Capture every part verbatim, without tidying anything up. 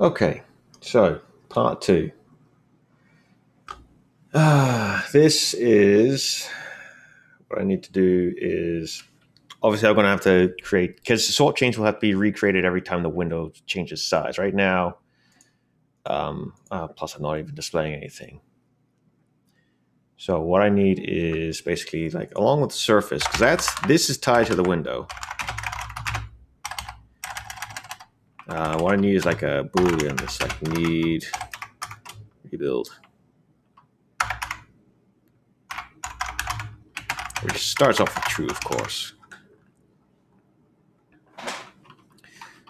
Okay, so part two. Uh, this is what I need to do is obviously I'm going to have to create, because the swap chains will have to be recreated every time the window changes size. Right now, um, uh, plus I'm not even displaying anything. So what I need is basically like along with the surface, because that's this is tied to the window. Uh, what I need is like a boolean that's like need rebuild, which starts off with true, of course.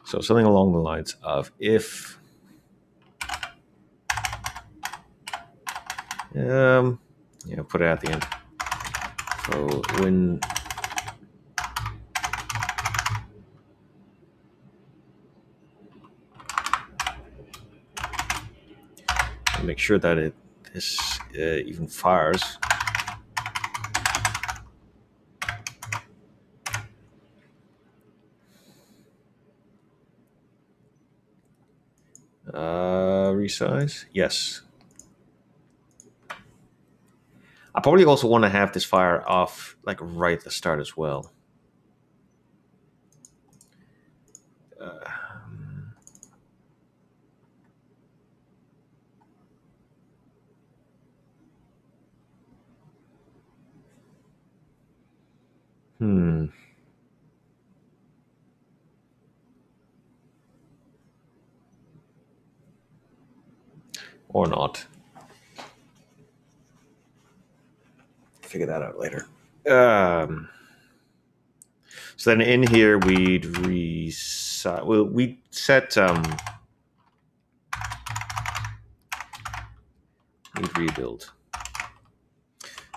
So something along the lines of if um yeah, put it at the end. So when make sure that it this uh, even fires. Uh, resize, yes. I probably also want to have this fire off like right at the start as well. Uh, Hmm. Or not. Figure that out later. Um, so then in here we'd resize. Well, we set. Um, we'd rebuild.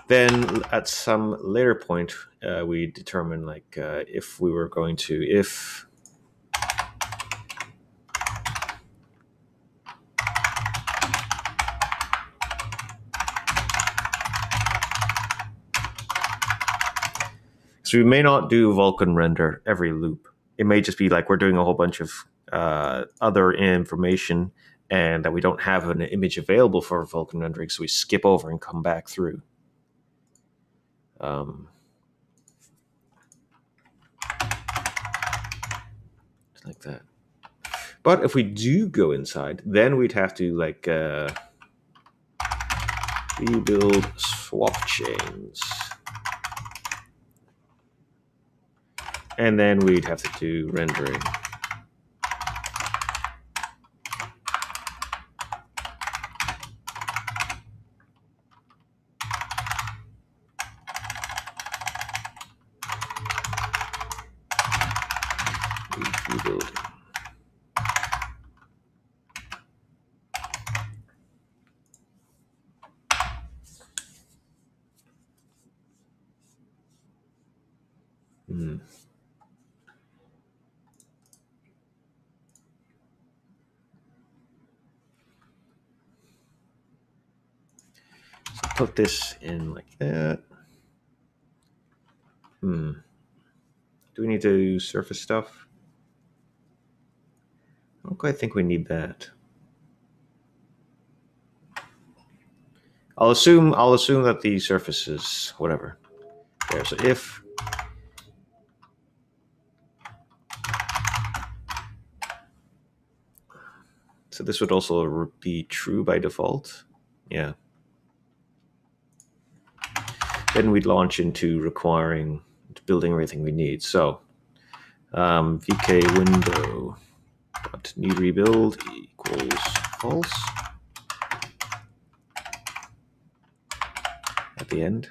Then at some later point, uh, we determine like uh, if we were going to, if so we may not do Vulkan render every loop. It may just be like we're doing a whole bunch of uh, other information and that we don't have an image available for Vulkan rendering, so we skip over and come back through. Um, just like that. But if we do go inside, then we'd have to like uh, rebuild swap chains, and then we'd have to do rendering. Hmm. So put this in like that. Hmm. Do we need to surface stuff? I don't quite think we need that. I'll assume I'll assume that the surface is whatever. There. So if So this would also be true by default. Yeah. Then we'd launch into requiring building everything we need. So um, vk window need rebuild equals false at the end.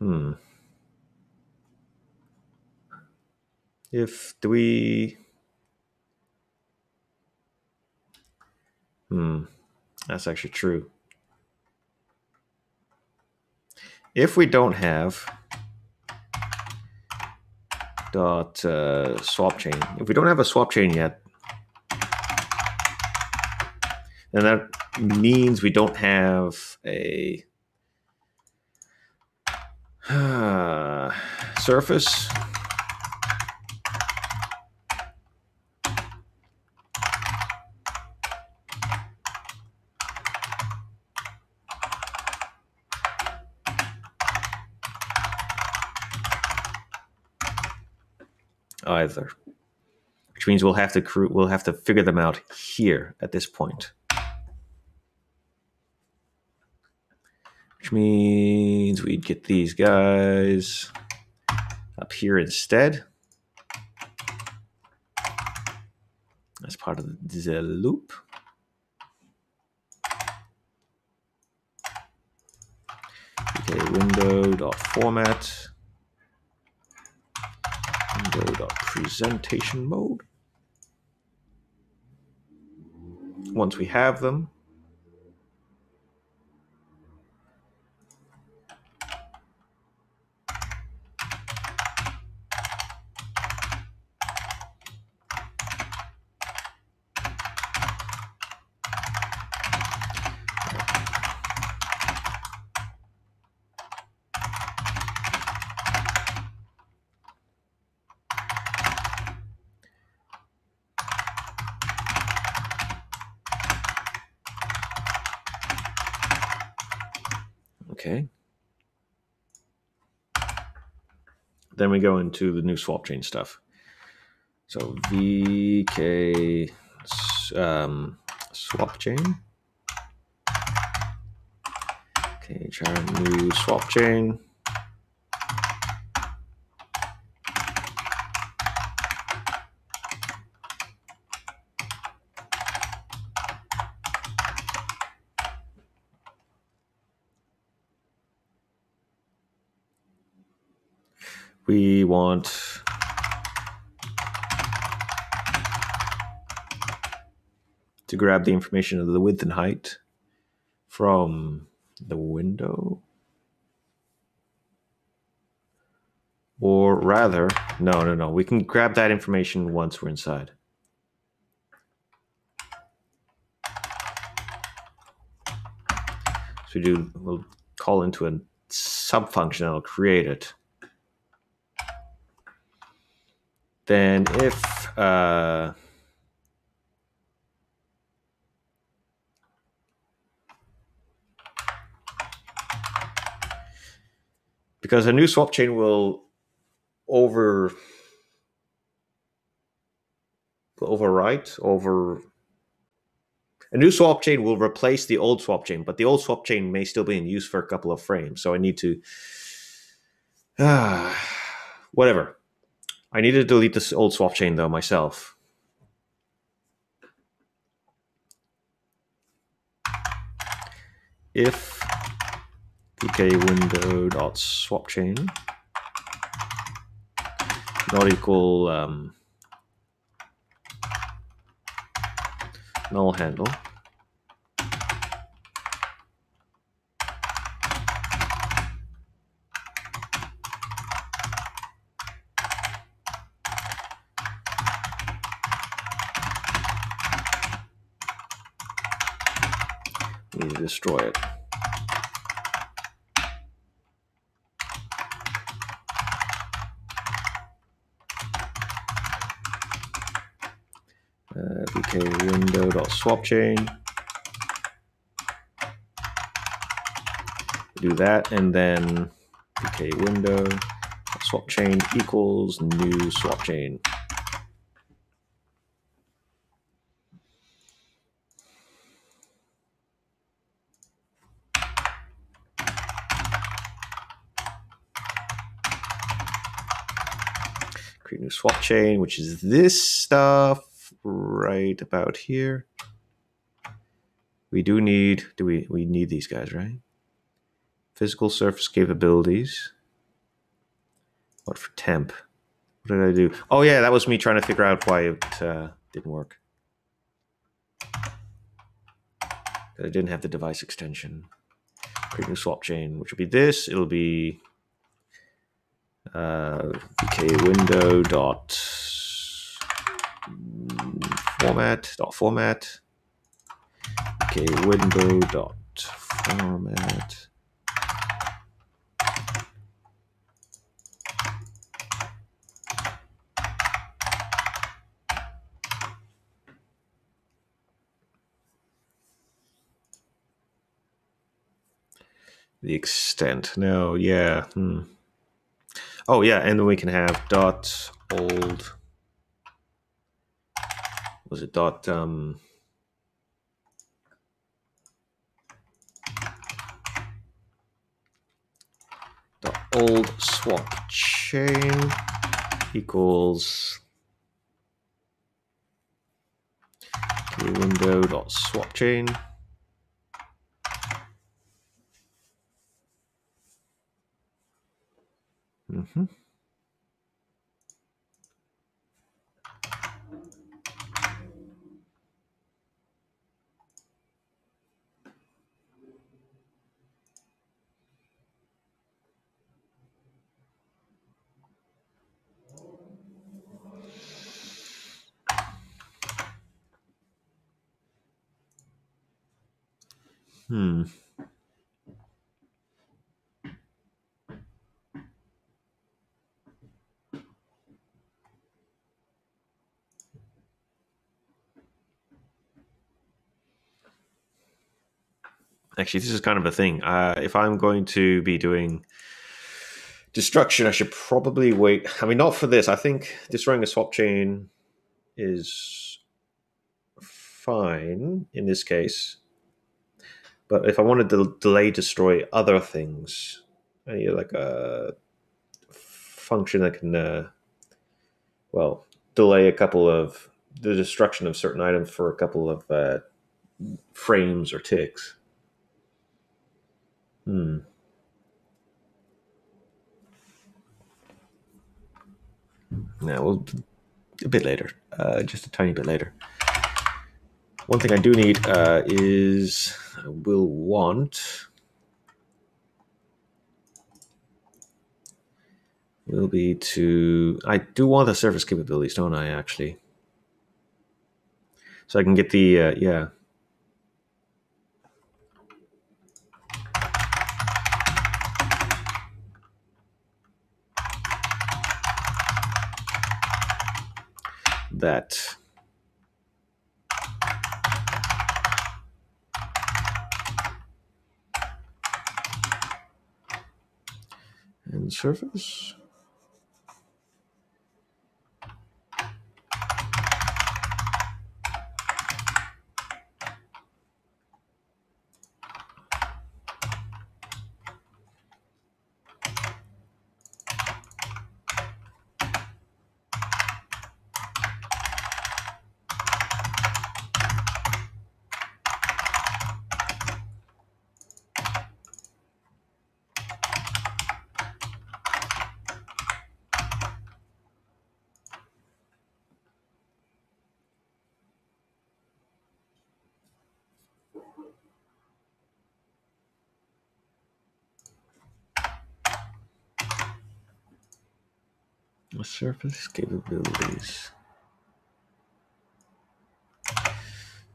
Hmm. If do we Hmm, that's actually true. If we don't have dot uh, swap chain, if we don't have a swap chain yet, then that means we don't have a uh, surface. Either, which means we'll have to we'll have to figure them out here at this point. Which means we'd get these guys up here instead. That's part of the loop. Okay, window.format. Presentation mode. Once we have them, then we go into the new swap chain stuff. So V K um, swap chain. Okay, try new swap chain. We want to grab the information of the width and height from the window. Or rather, no, no, no. We can grab that information once we're inside. So we do, we'll call into a sub function that'll create it. Then if uh, because a new swap chain will over overwrite over a new swap chain will replace the old swap chain, but the old swap chain may still be in use for a couple of frames. So I need to uh, whatever. I need to delete this old swap chain though myself. If vkwindow.swapchain not equal um, null handle. Destroy it. Uh, vk window dot swap chain. Do that, and then vk window swap chain equals new swap chain. New swap chain, which is this stuff right about here. We do need, do we, we need these guys, right? Physical surface capabilities. What for temp? What did I do? Oh yeah, that was me trying to figure out why it uh, didn't work. that I didn't have the device extension. Create new swap chain, which will be this. It'll be uh, vkwindow dot format dot format vkwindow dot format. The extent. No, yeah. Hmm. Oh, yeah, and then we can have dot old. Was it dot um? Dot old swap chain equals window dot swap chain. Mm-hmm. Hmm. Actually, this is kind of a thing. Uh, if I'm going to be doing destruction, I should probably wait. I mean, not for this. I think destroying a swap chain is fine in this case. But if I wanted to delay destroy other things, I need like a function that can, uh, well, delay a couple of the destruction of certain items for a couple of uh, frames or ticks. Hmm. Yeah, well, a bit later, uh, just a tiny bit later. One thing I do need uh, is I will want will be to I do want the surface capabilities, don't I? Actually, so I can get the uh, yeah. That and surface surface capabilities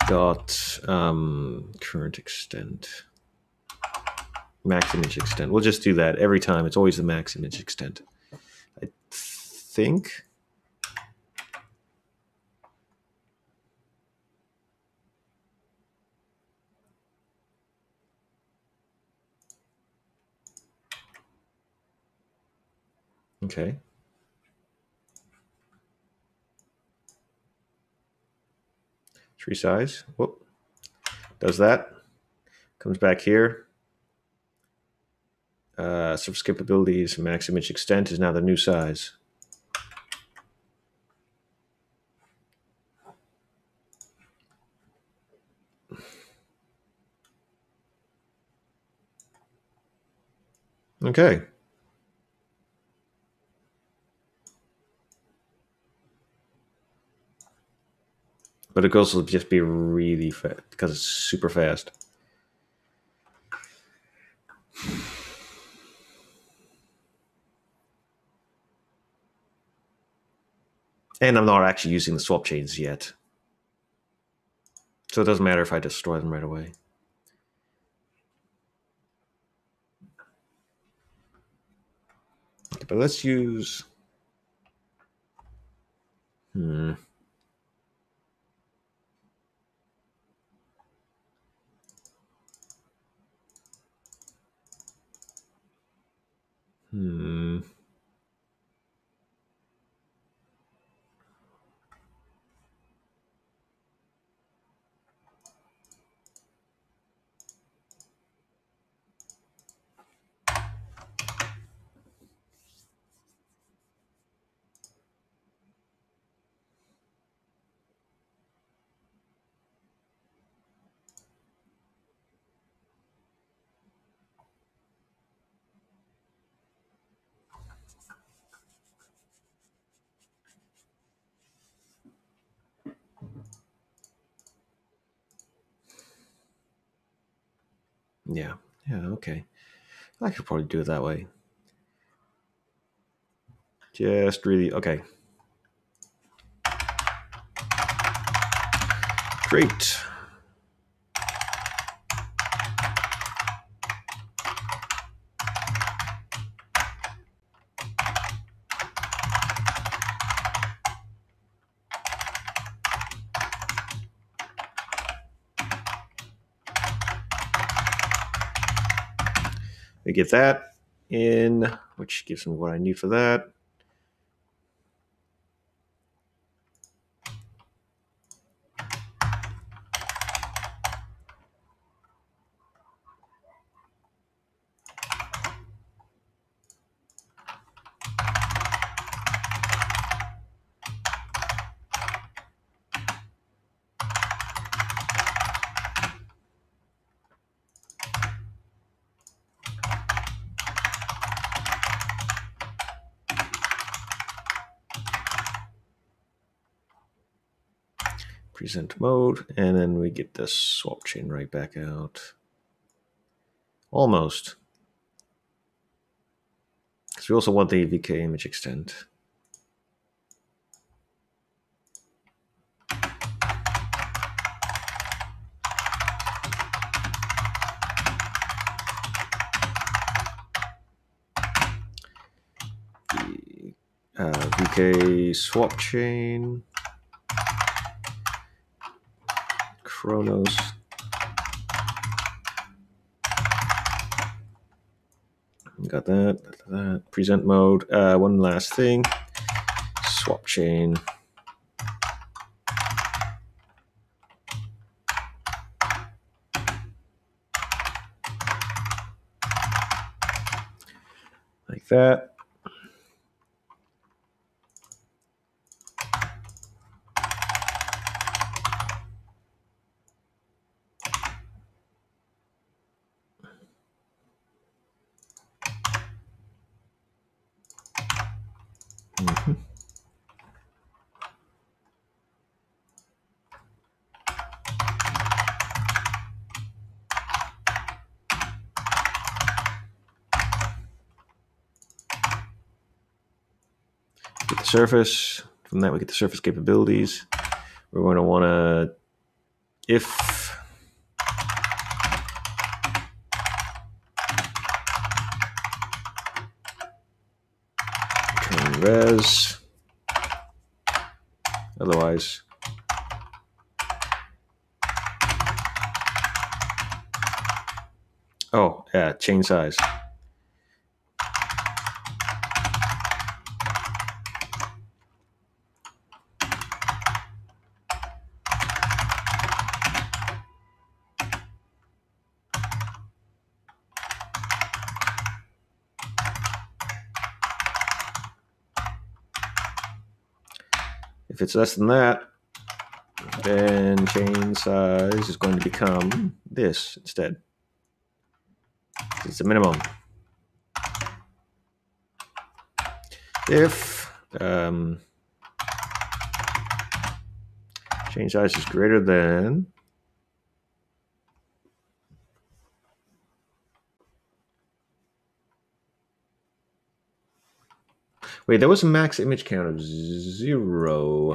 dot um, current extent, max image extent. We'll just do that every time. It's always the max image extent, I think. Okay. Tree size. Whoop. Does that. Comes back here. Uh, surface capabilities, max image extent is now the new size. Okay. But it goes will just be really fast because it's super fast. And I'm not actually using the swap chains yet. So it doesn't matter if I destroy them right away. But let's use... Hmm. Hmm. Yeah, yeah, okay. I could probably do it that way. Just really, okay. Great. I get that in, which gives me what I need for that. Present mode, and then we get this swap chain right back out. Almost. Because we also want the V K image extend. The, uh, V K swap chain. Chronos. Got that, that, that. Present mode. Uh, one last thing. Swap chain. Like that. Surface. From that we get the surface capabilities. We're going to want to, if turn res, otherwise oh yeah chain size. If it's less than that, then chain size is going to become this instead. It's the minimum. If um, chain size is greater than Wait, there was a max image count of zero.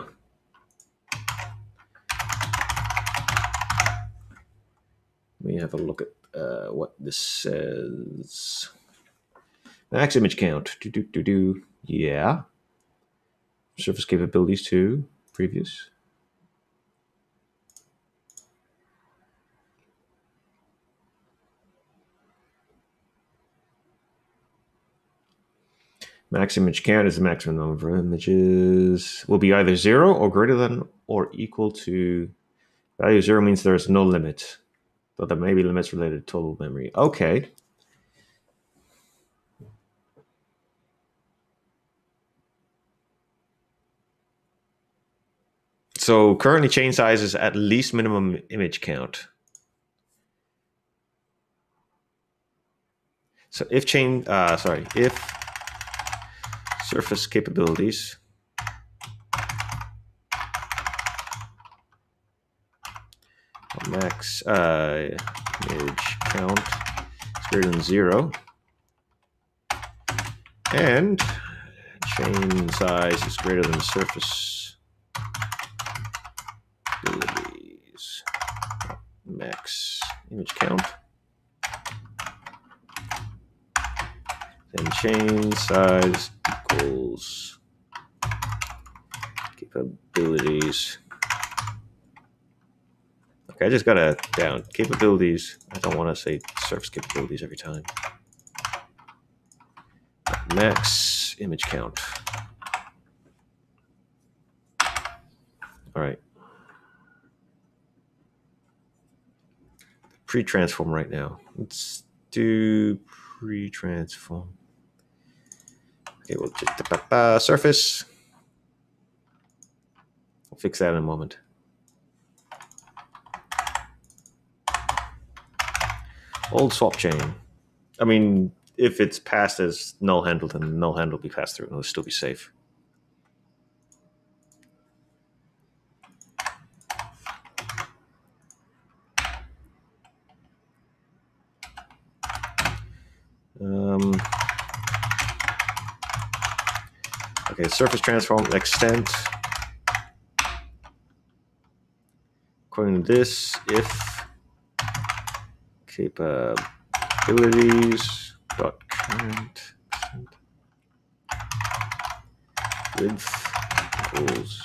Let me have a look at uh, what this says. Max image count. Do, do, do, do. Yeah. Surface capabilities to previous. Max image count is the maximum number of images. Will be either zero or greater than or equal to. Value zero means there is no limit, but there may be limits related to total memory. Okay. So currently chain size is at least minimum image count. So if chain, uh, sorry, if surface capabilities max uh, image count is greater than zero, and chain size is greater than surface capabilities max image count, then chain size equals capabilities. Okay, I just got to down capabilities. I don't want to say surface capabilities every time. Max image count. All right. Pre-transform right now. Let's do pre-transform. Okay, we'll just da, da, da, surface. We'll fix that in a moment. Old swap chain. I mean, if it's passed as null handle, then null handle will be passed through and it'll still be safe. Um Okay, surface transform extent. According to this, if capabilities dot current width equals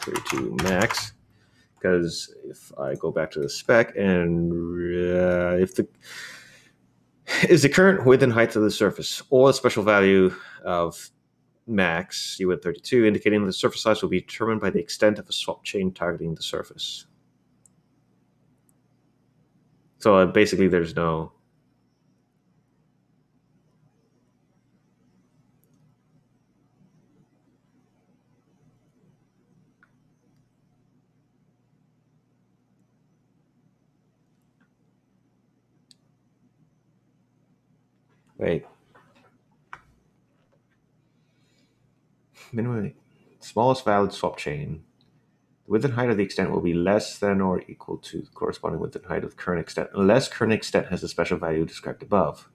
thirty-two max, because if I go back to the spec and uh, if the is the current width and height of the surface or a special value of max u at thirty-two, indicating the surface size will be determined by the extent of a swap chain targeting the surface. So uh, basically there's no wait. Minimum smallest valid swap chain. The width and height of the extent will be less than or equal to the corresponding width and height of the current extent, unless current extent has a special value described above.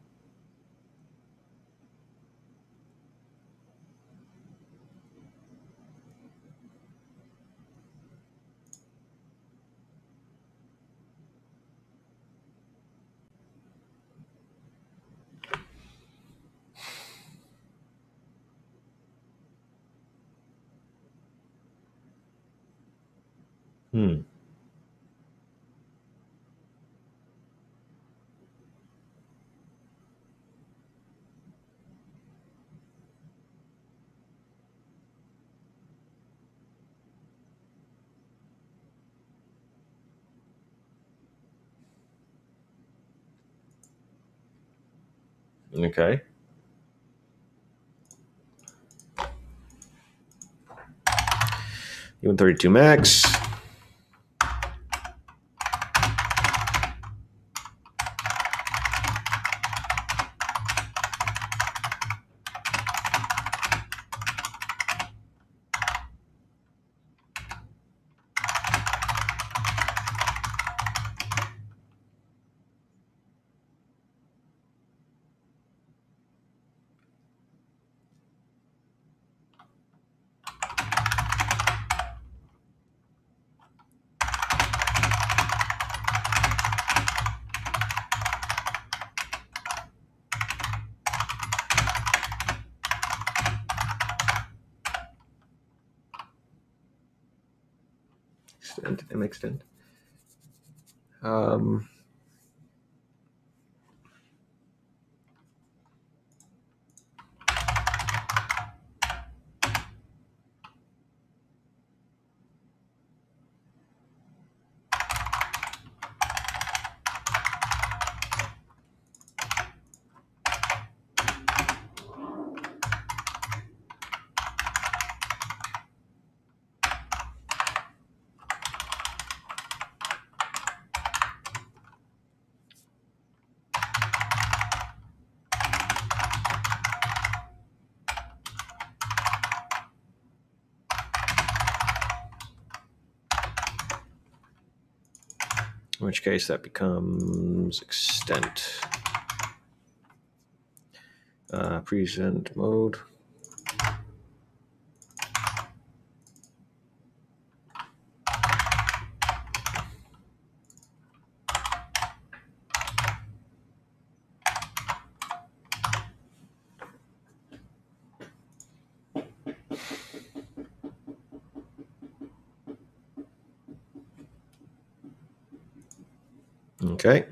Hmm. Okay. U thirty-two max. extent, an extent. Um, In which case that becomes extent. Uh, present mode. Okay,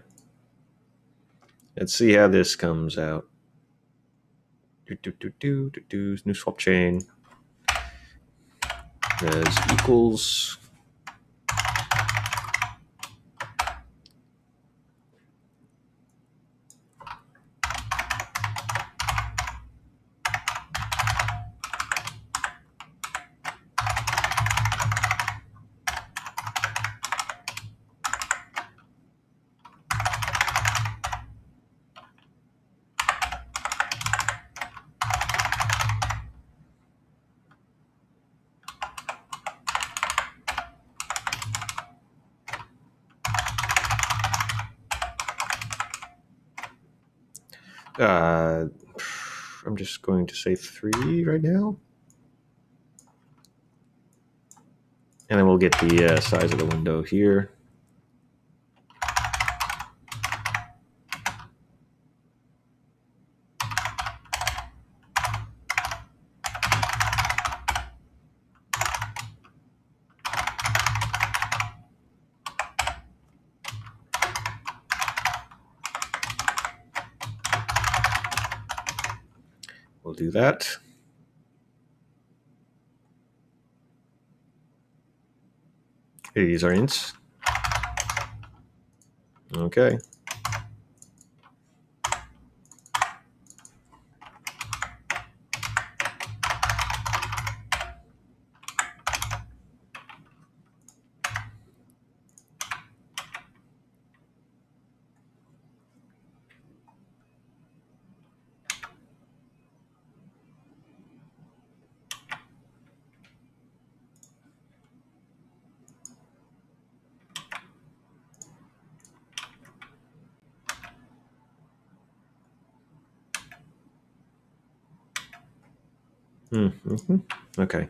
let's see how this comes out. Do, do, do, do, do, do. New swap chain as equals Uh, I'm just going to say three right now. And then we'll get the uh, size of the window here. We'll do that. These are ints. Okay. Mm-hmm. Okay.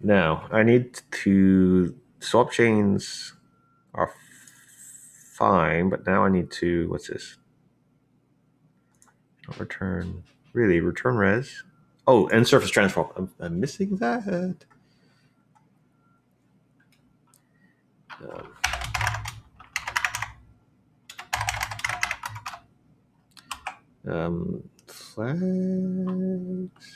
Now, I need to, swap chains are fine, but now I need to, what's this? Don't return, really, return res. Oh, and surface transform. I'm, I'm missing that. Um, um, flags.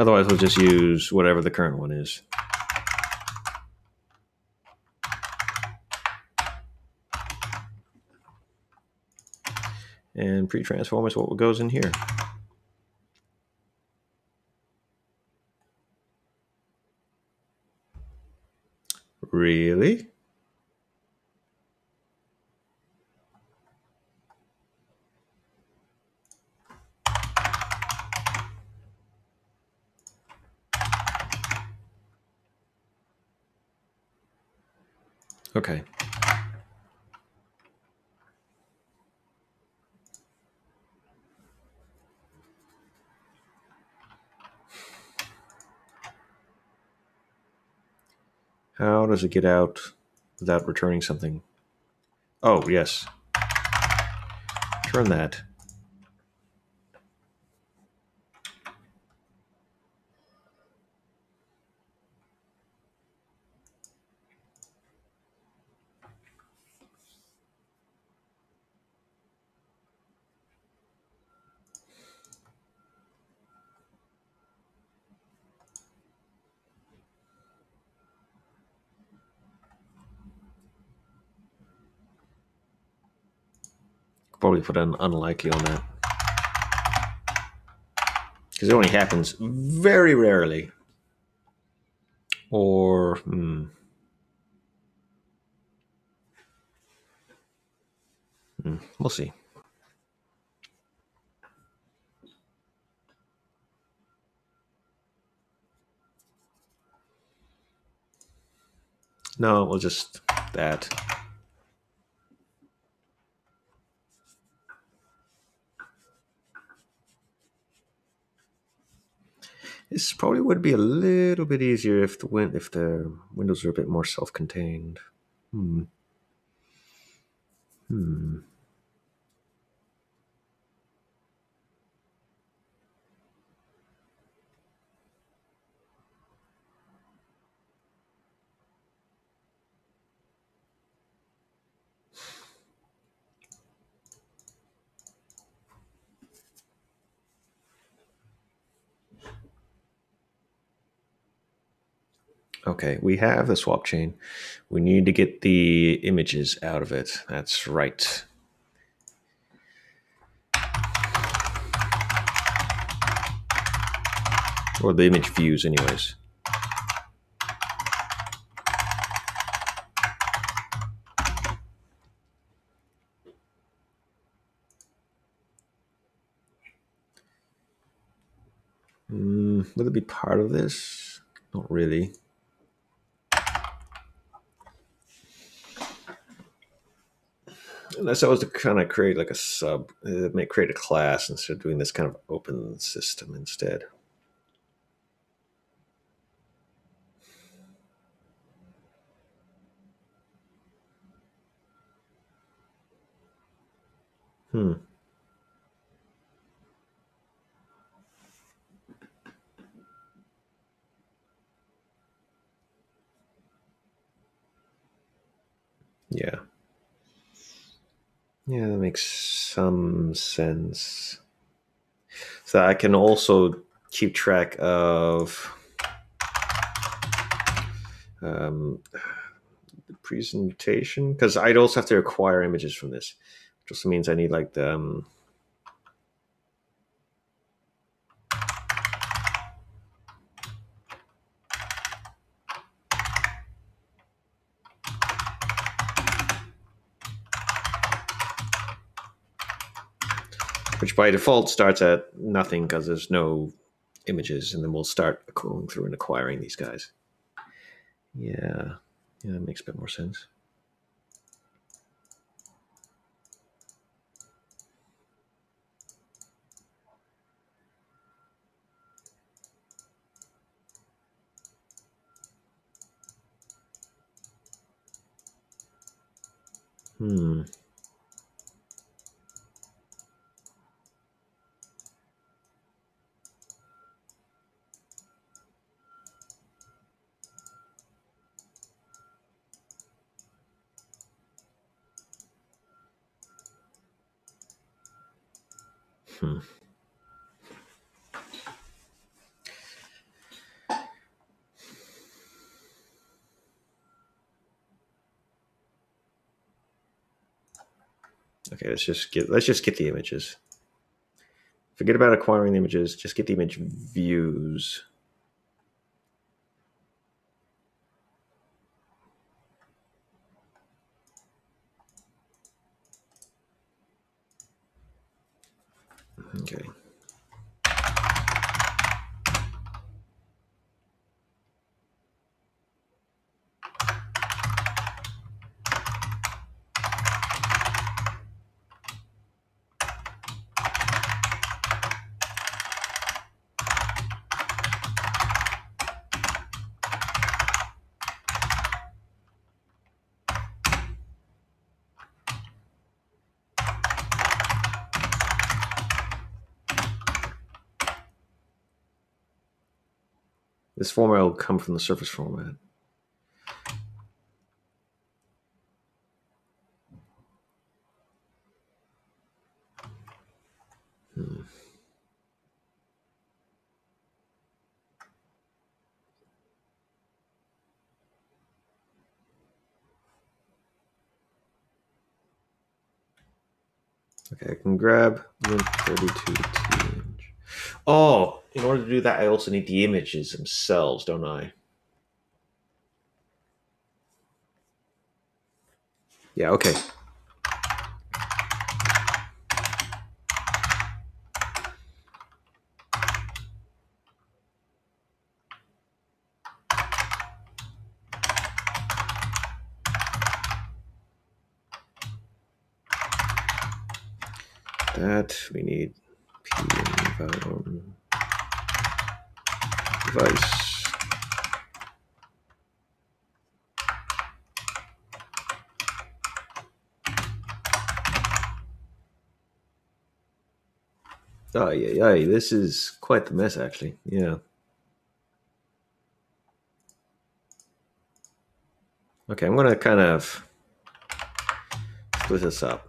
Otherwise, we'll just use whatever the current one is. And pre-transform is what goes in here. Really? Okay. How does it get out without returning something? Oh, yes. Turn that. Probably put an unlikely on that because it only happens very rarely. Or hmm. Hmm. We'll see. No, we'll just that. This probably would be a little bit easier if the win if the windows are a bit more self-contained. Hmm. Hmm. Okay, we have the swap chain. We need to get the images out of it. That's right. Or the image views anyways. Mm, will it be part of this? Not really. Unless I was to kind of create like a sub, it may create a class instead of doing this kind of open system instead. Hmm. Yeah. Yeah, that makes some sense. So I can also keep track of um, the presentation, because I'd also have to acquire images from this, which also means I need like the... Um, which by default starts at nothing because there's no images, and then we'll start going through and acquiring these guys. Yeah, yeah, that makes a bit more sense. Hmm. Okay, let's just get let's just get the images. Forget about acquiring the images, just get the image views. Okay. This format will come from the surface format. Hmm. Okay, I can grab one thirty-two T. Oh, in order to do that, I also need the images themselves, don't I? Yeah, okay. That we need. Um, device. Oh, yeah, yeah, this is quite the mess, actually. Yeah. Okay, I'm going to kind of split this up.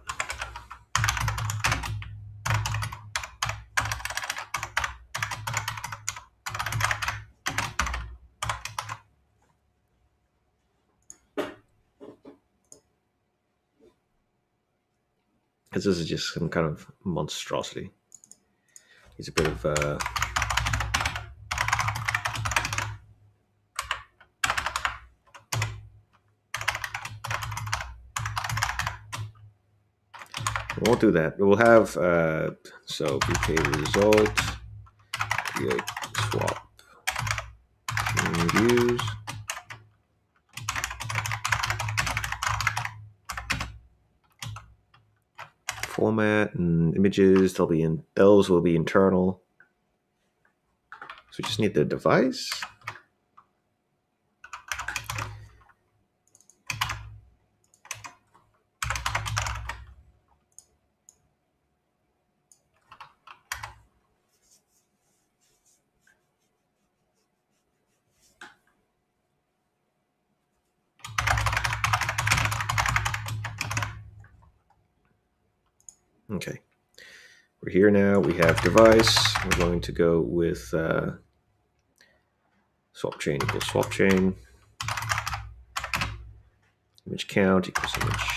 Because this is just some kind of monstrosity. It's a bit of uh we won't do that. We'll have uh so vk result create swap views. Format and images, they'll be in, those will be internal. So we just need the device. Okay, we're here now. We have device. We're going to go with uh, swap chain equals swap chain. Image count equals image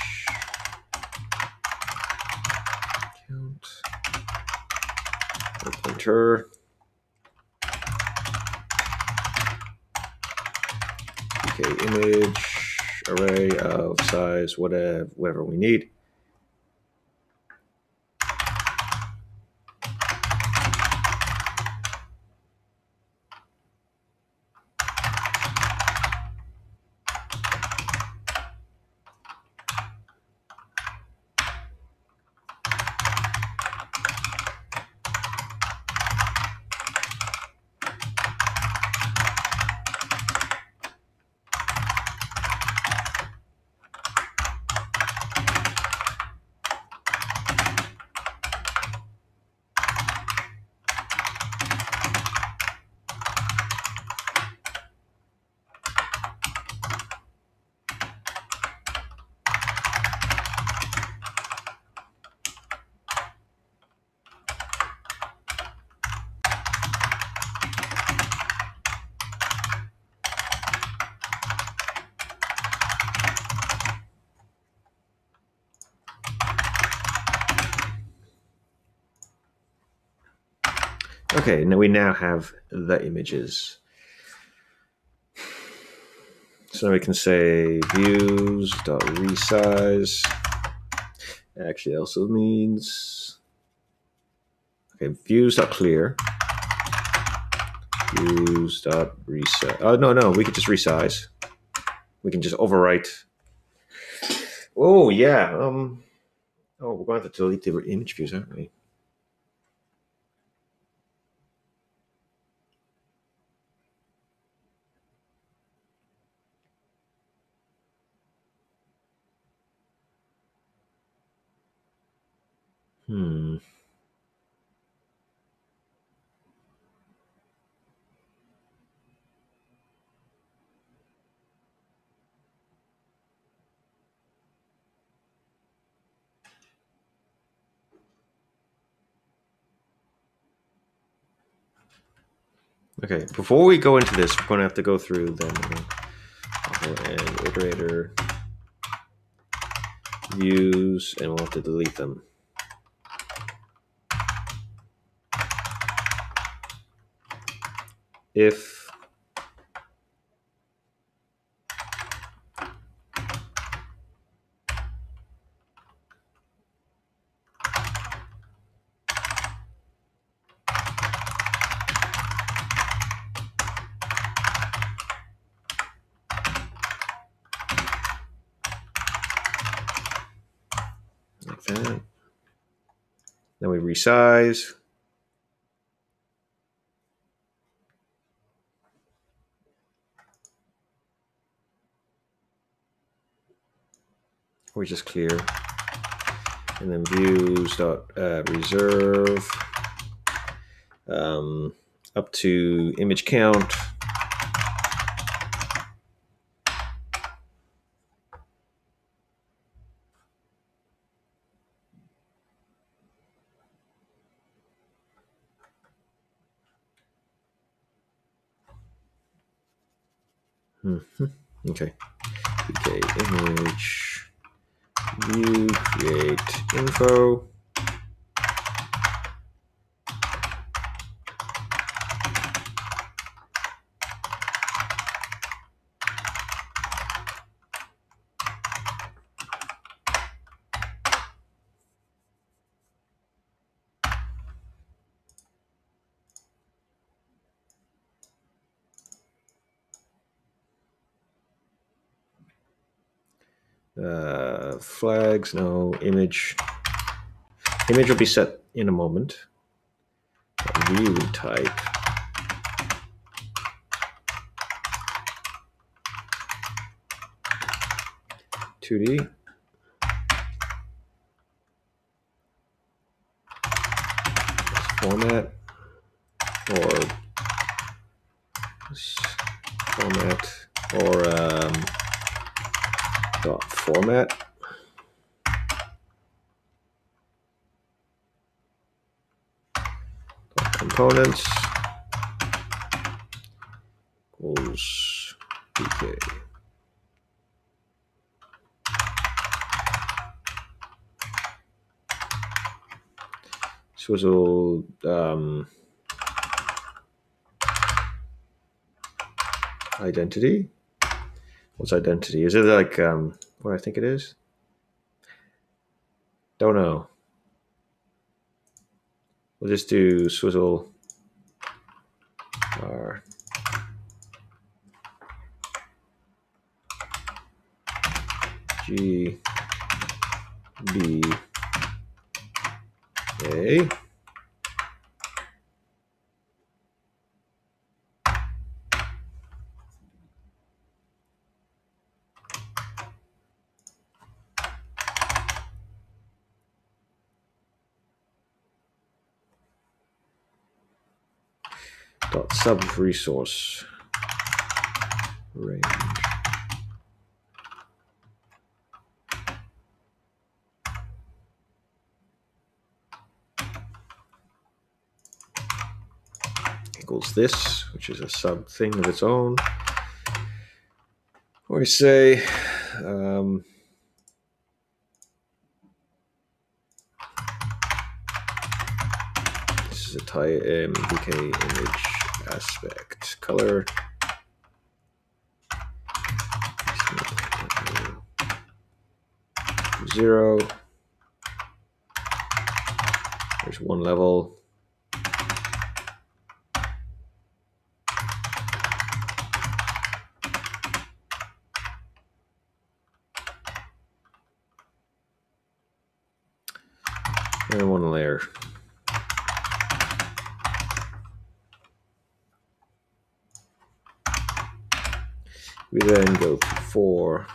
count. Pointer okay image array of size whatever whatever we need. Okay, now we now have the images. So now we can say views.resize. Actually, also means okay, views.clear. Views.resize. Oh, no, no, we could just resize. We can just overwrite. Oh, yeah. Um, oh, we're going to have to delete the image views, aren't we? Hmm. Okay, before we go into this, we're going to have to go through then and iterator views, and we'll have to delete them. If like that, then we resize. We just clear, and then views dot uh, reserve um, up to image count. Mm-hmm. Okay. Okay. Image. New create info. Uh, flags, no, image. Image will be set in a moment. View type. two D. Format. Or format. Or um, dot format. Dot components equals V K. So it'll um, identity. What's identity? Is it like um, what I think it is? Don't know. We'll just do swizzle bar. G B A. Sub resource range. Equals this, which is a sub thing of its own. We say um, this is is a type um, vk image aspect color. Zero. There's one level. And one layer. We then go for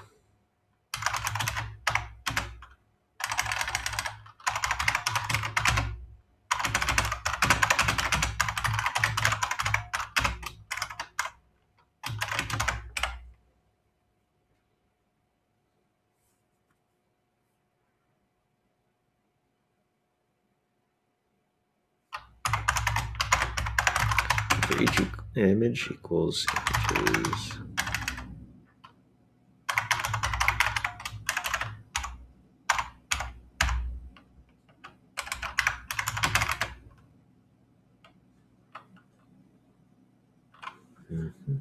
each image equals images. Mm-hmm.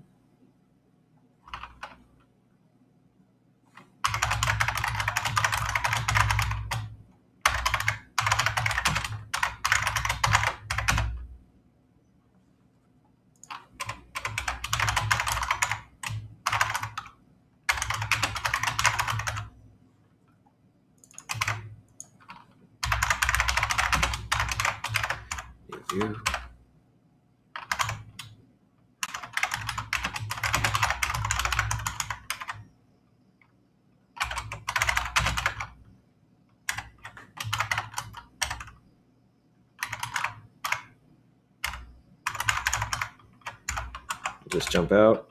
You. Just jump out.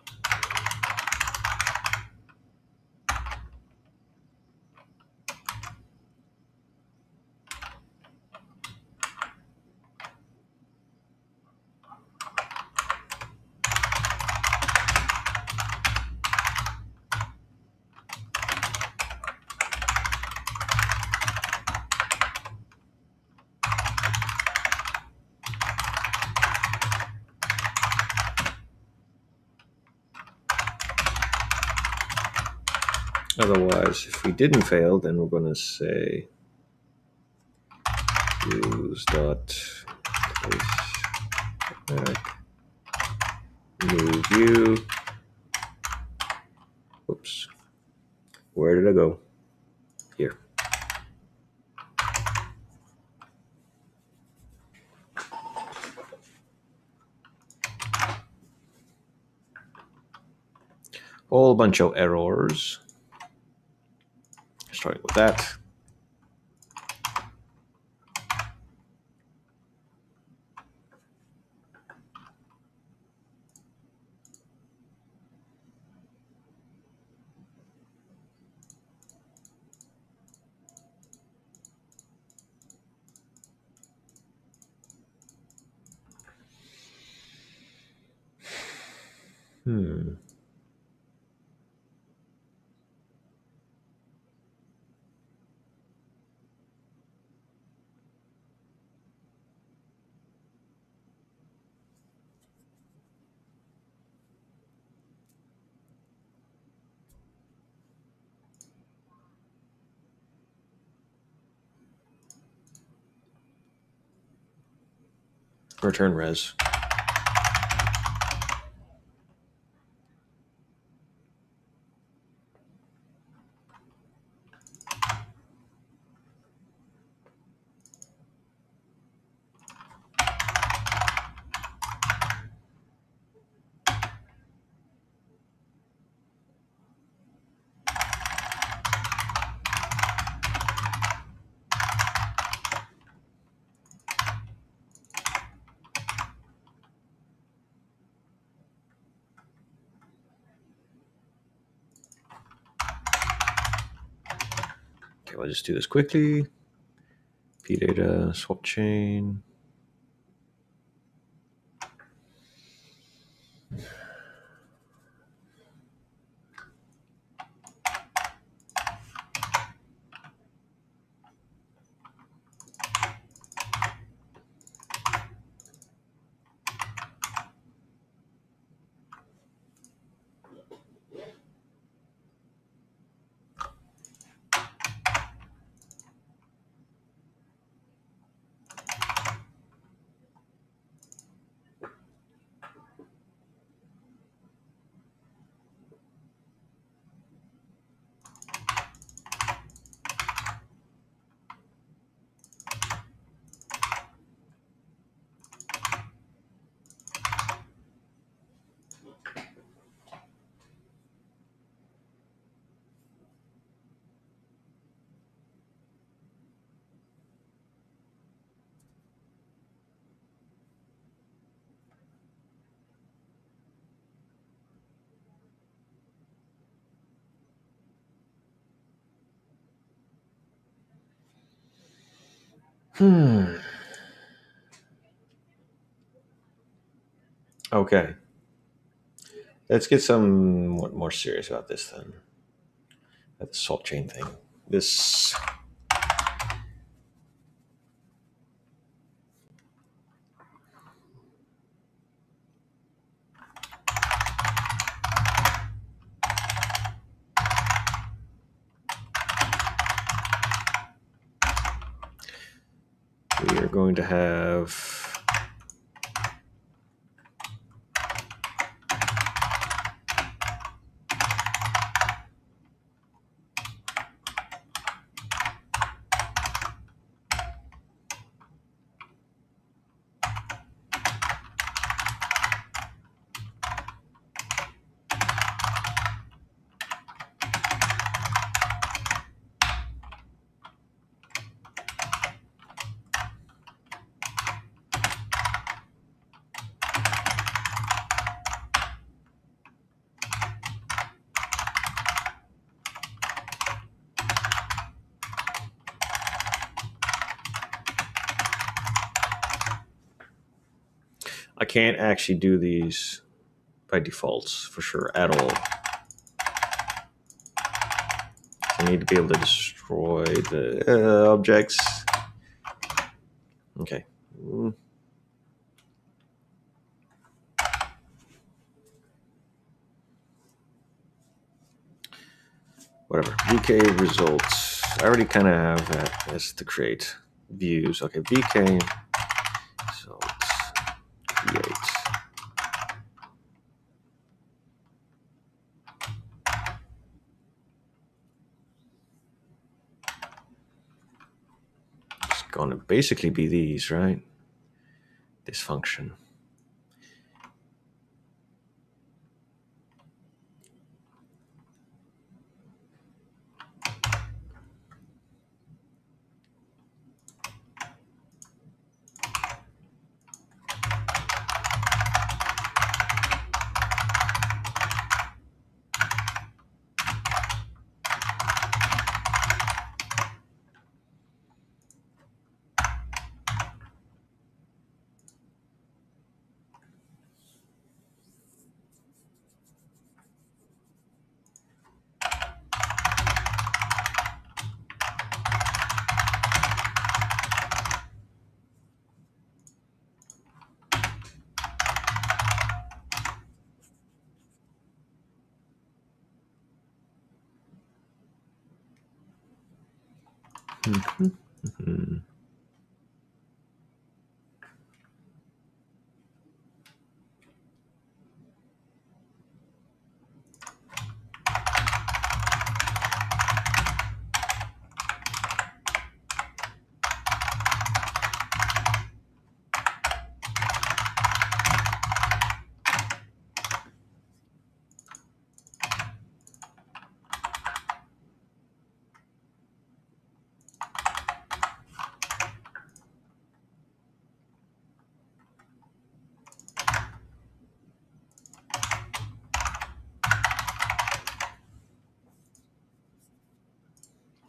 Otherwise, if we didn't fail, then we're going to say use dot place back new view. Oops, where did I go? Here. Whole bunch of errors. Starting with that. Hmm. Return res. I'll just do this quickly. Pdata swap chain. Hmm. Okay. Let's get somewhat more serious about this then. That swap chain thing. This. We are going to have I can't actually do these by default for sure at all. I need to be able to destroy the uh, objects. Okay. Mm. Whatever. V K results. I already kind of have that as to create views. Okay. V K. Gonna basically be these, right? This function.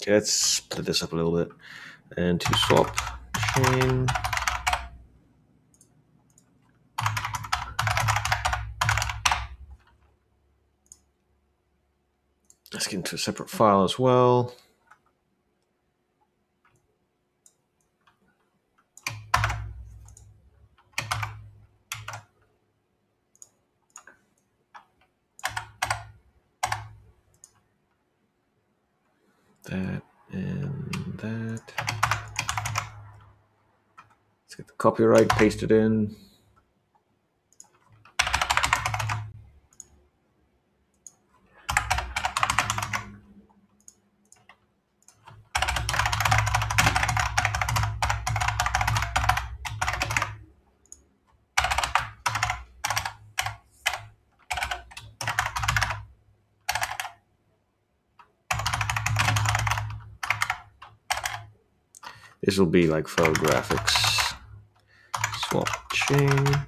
Let's split this up a little bit and to swap chain. Let's get into a separate file as well. Copyright pasted in. This will be like photographics. Swap chain.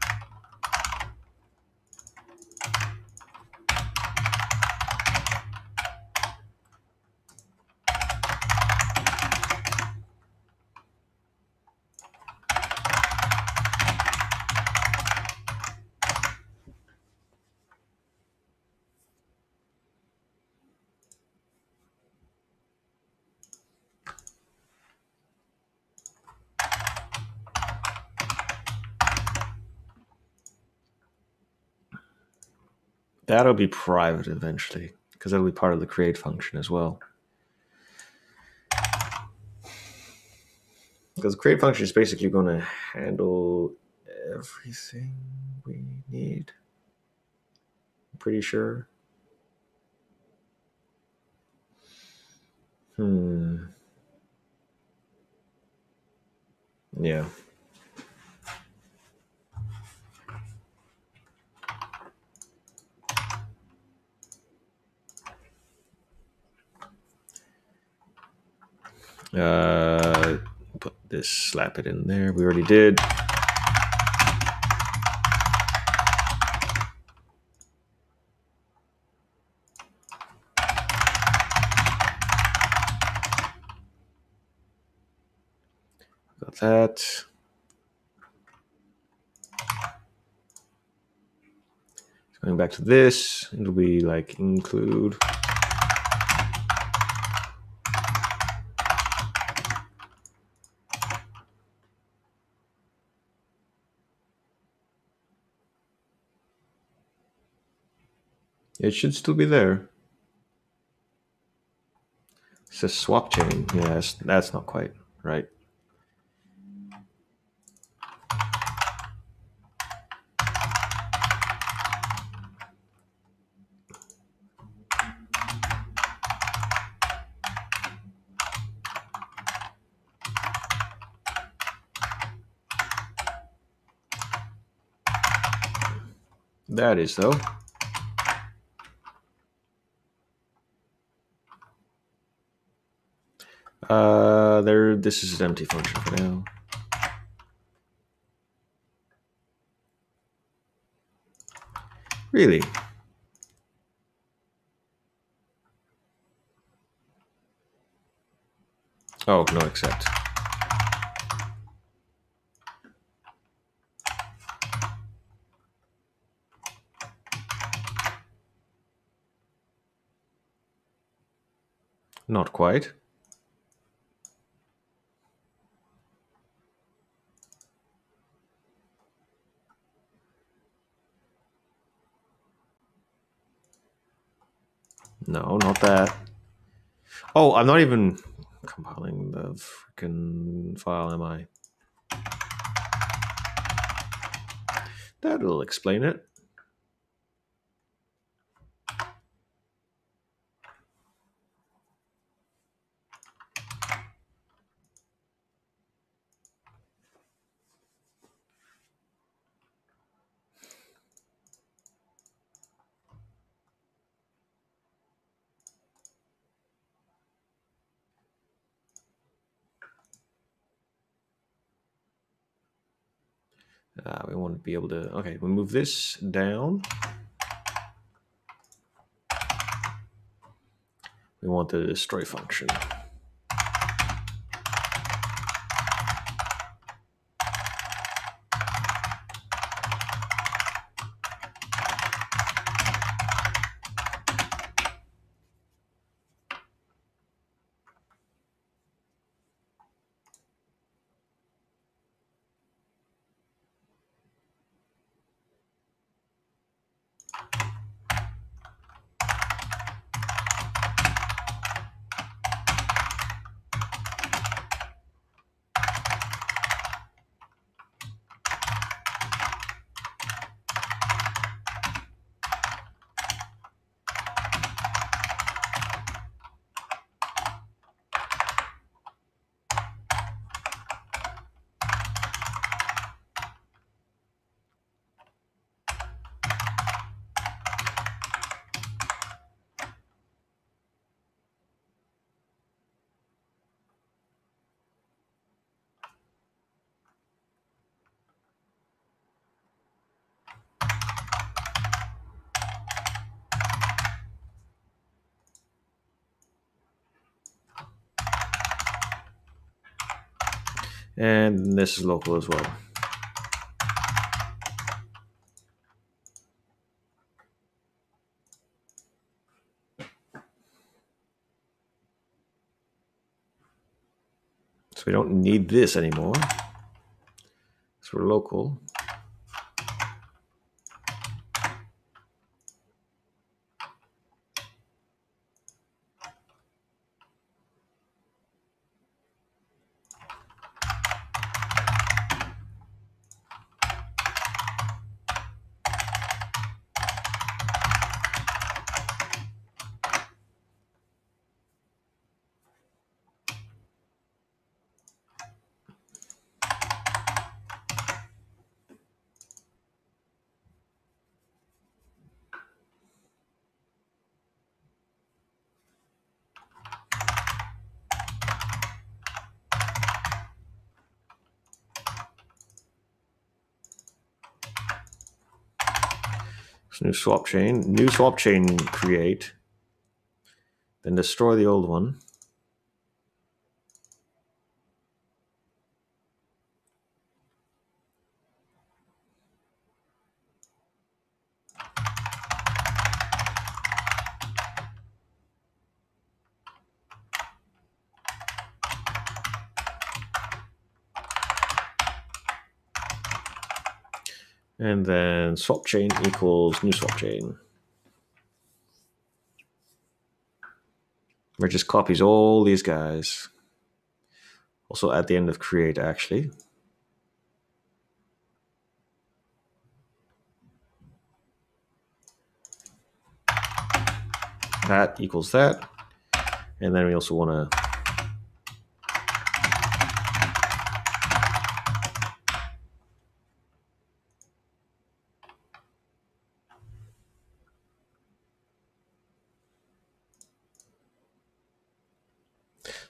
That'll be private eventually, because that'll be part of the create function as well. Because the create function is basically going to handle everything we need. I'm pretty sure. Hmm. Yeah. Uh, put this, slap it in there. We already did. Got that. Going back to this, it'll be like include. It should still be there. It says swap chain. Yeah, that's, that's not quite right. That is, though. Uh, there. This is an empty function for now. Really? Oh, no, accept. Not quite. No, not that. Oh, I'm not even compiling the freaking file, am I? That'll explain it. Uh, we want to be able to, okay, we move this down. We want the destroy function. And this is local as well. So we don't need this anymore. So we're local. It's new swap chain. New swap chain create. Then destroy the old one. And then swap chain equals new swap chain. It just copies all these guys. Also at the end of create, actually. That equals that. And then we also want to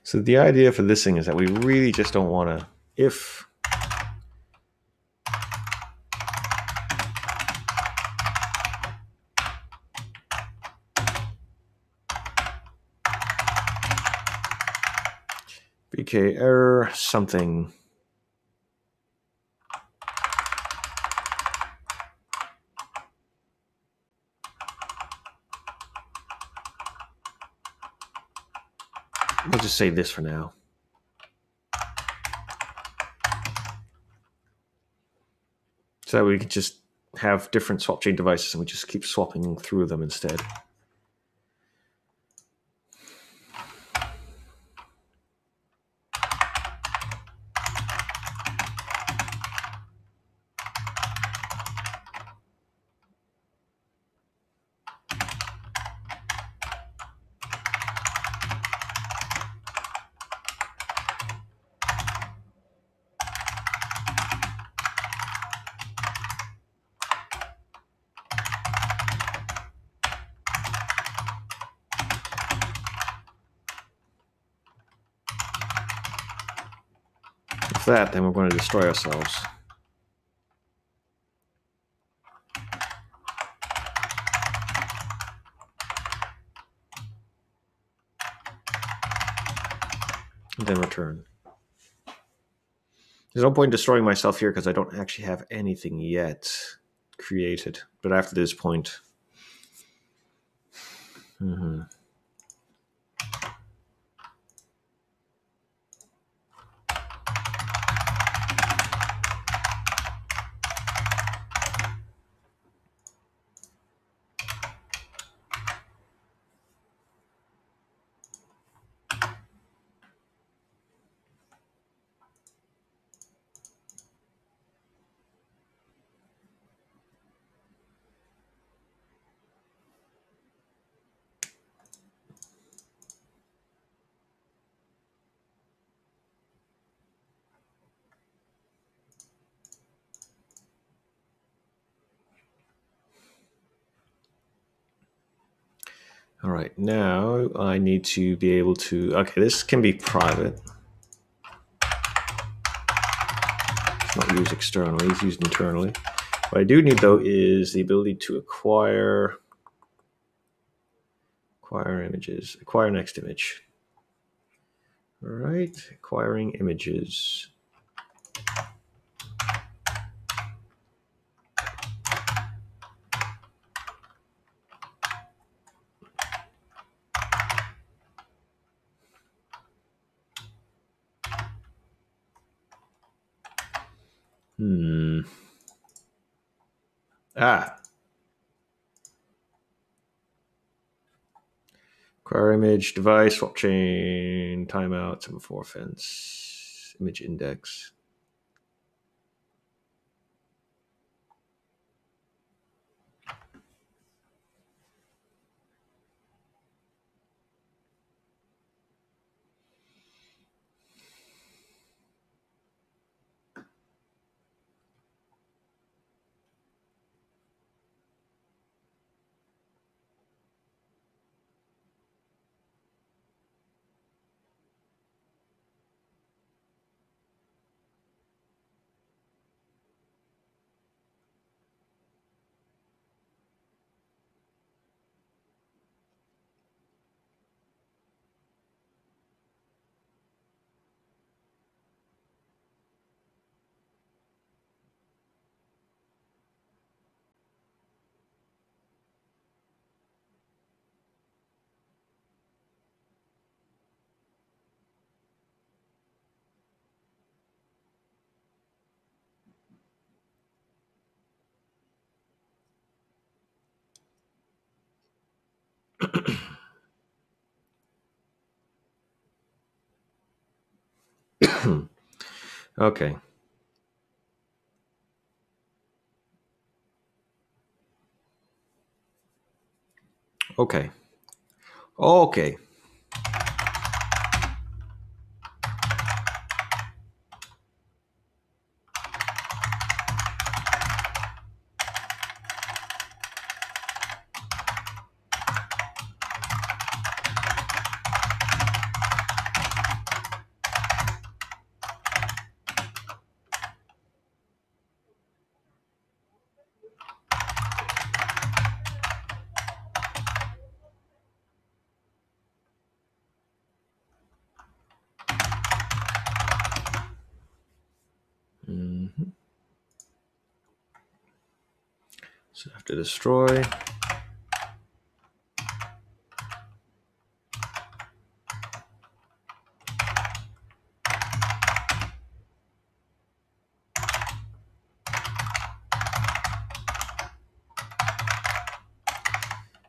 So the idea for this thing is that we really just don't want to, if B K error something. We'll just say this for now. So that we could just have different swap chain devices and we just keep swapping through them instead. That, then we're going to destroy ourselves. And then return. There's no point in destroying myself here because I don't actually have anything yet created. But after this point... Mm-hmm. All right, now I need to be able to, okay, this can be private. It's not used externally, it's used internally. What I do need though is the ability to acquire, acquire images, acquire next image. All right, acquiring images. Hmm. Ah. Acquire image, device, swap chain, timeout, seven four fence, image index. Okay. Okay. Okay. So I have to destroy.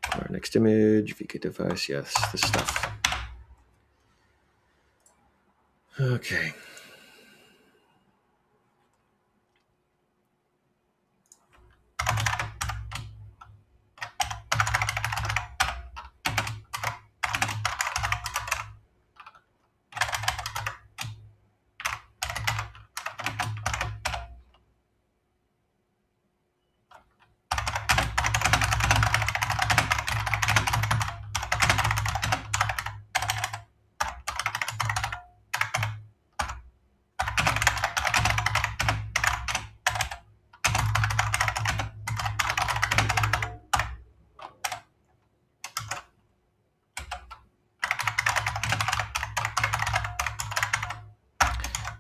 Our next image, V K device, yes, this stuff. Okay.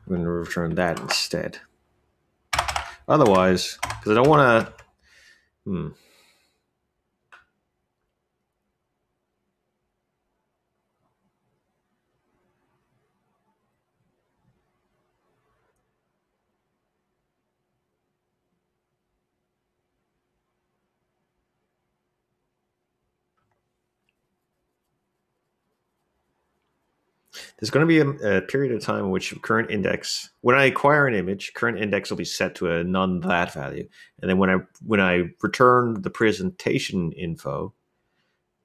I'm going to return that instead. Otherwise, because I don't want to... Hmm. There's going to be a, a period of time in which current index, when I acquire an image, current index will be set to a none that value. And then when I when I return the presentation info,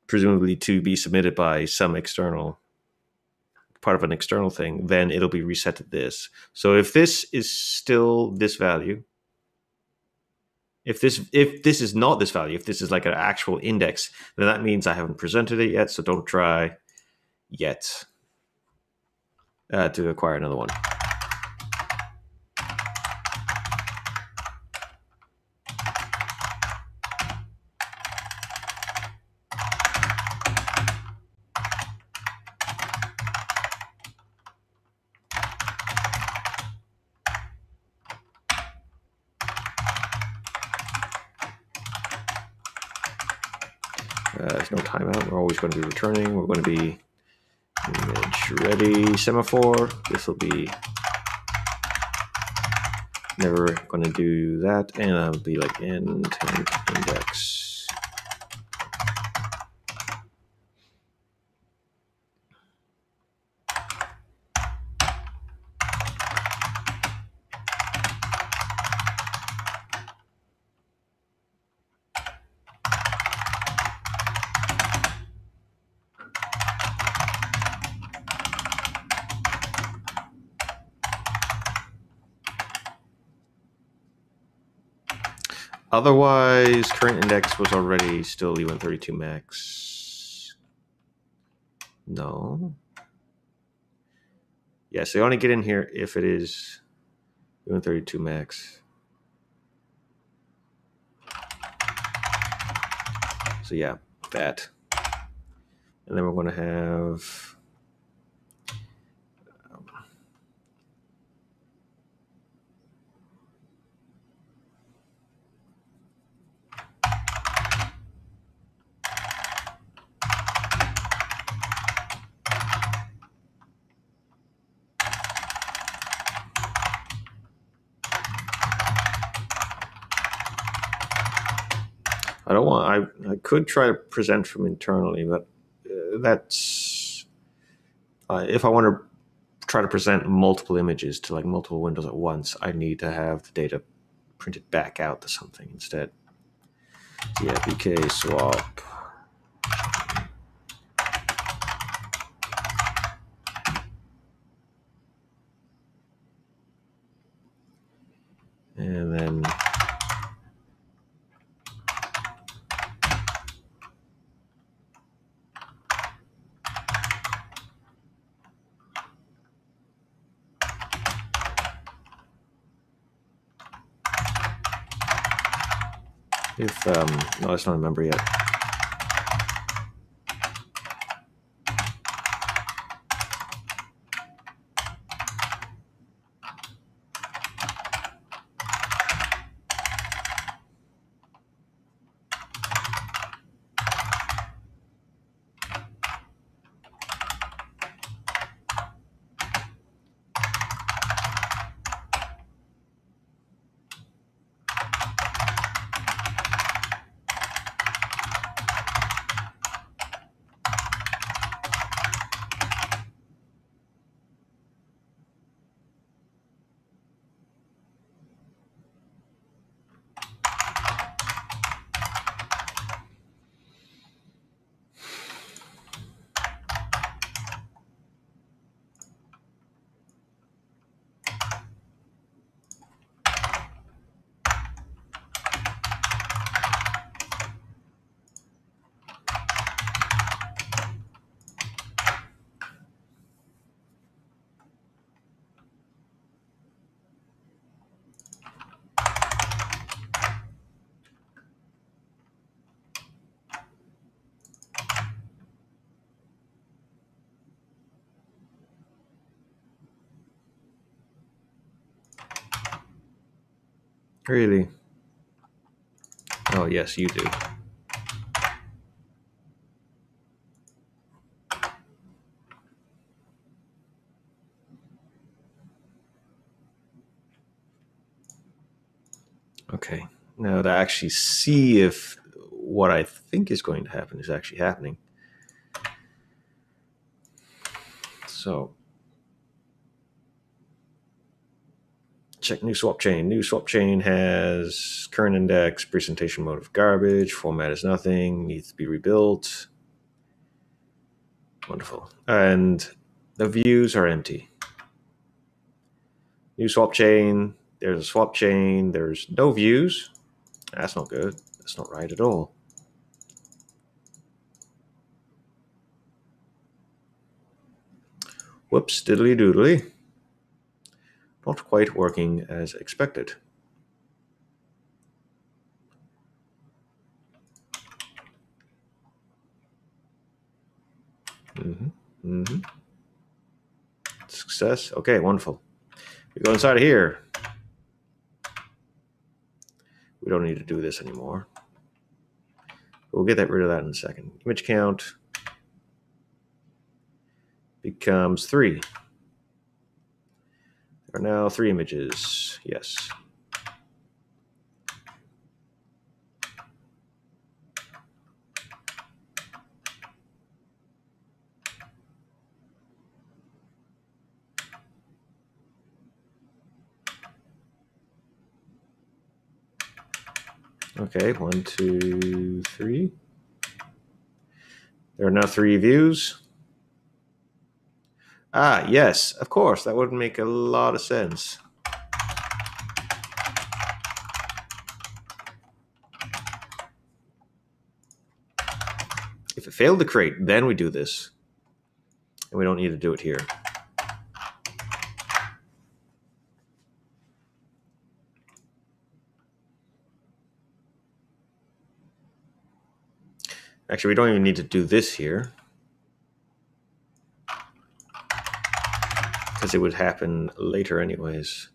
presumably to be submitted by some external, part of an external thing, then it'll be reset to this. So if this is still this value, if this if this is not this value, if this is like an actual index, then that means I haven't presented it yet, so don't try yet. Uh, to acquire another one. Uh, there's no timeout. We're always going to be returning. We're going to be image ready semaphore. This will be never going to do that, and I'll be like end, end index. Otherwise, current index was already still E one thirty-two max. No. Yeah, so you only get in here if it is E one thirty-two max. So yeah, that. And then we're going to have... I don't want, I, I could try to present from internally, but that's, uh, if I want to try to present multiple images to like multiple windows at once, I need to have the data printed back out to something instead. Yeah, V K swap. And then if, um, no, that's not a member yet. Really? Oh, yes, you do. Okay, now to actually see if what I think is going to happen is actually happening. So, check new swap chain. New swap chain has current index, presentation mode of garbage, format is nothing, needs to be rebuilt. Wonderful. And the views are empty. New swap chain, there's a swap chain, there's no views. That's not good. That's not right at all. Whoops, diddly doodly. Not quite working as expected. Mm-hmm. Mm-hmm. Success. Okay, wonderful. We go inside of here. We don't need to do this anymore. We'll get that rid of that in a second. Image count becomes three. There are now three images, yes. Okay, one, two, three. There are now three views. Ah, yes, of course, that would make a lot of sense. If it failed to create, then we do this. And we don't need to do it here. Actually, we don't even need to do this here. It would happen later anyways.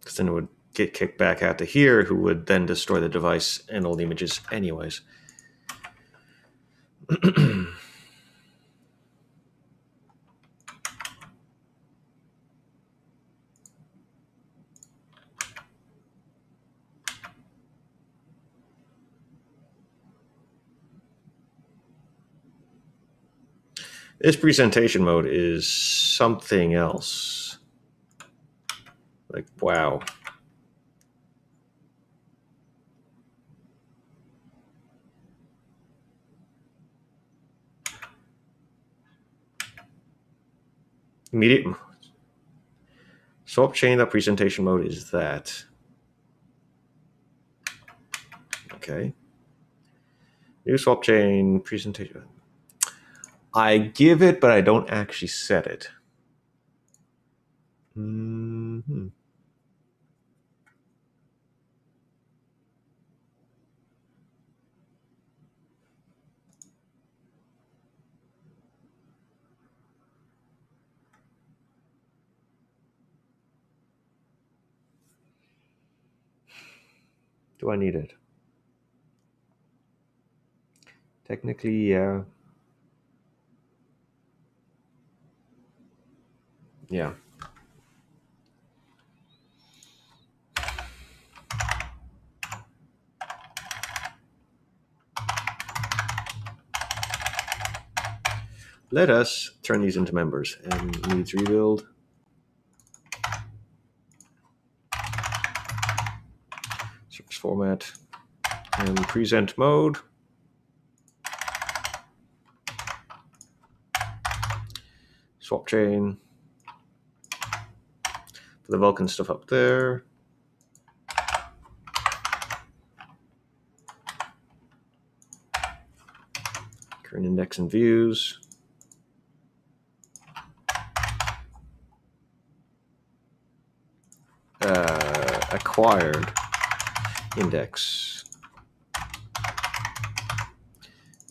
Because then it would get kicked back out to here, who would then destroy the device and all the images anyways. This presentation mode is something else. Like, wow. Immediate swap chain, that presentation mode is that. Okay. New swap chain presentation. I give it, but I don't actually set it. Mm-hmm. Do I need it? Technically, yeah. Yeah. Let us turn these into members and needs rebuild. Service format and present mode. Swap chain, the Vulkan stuff up there. Current index and views. Uh, acquired index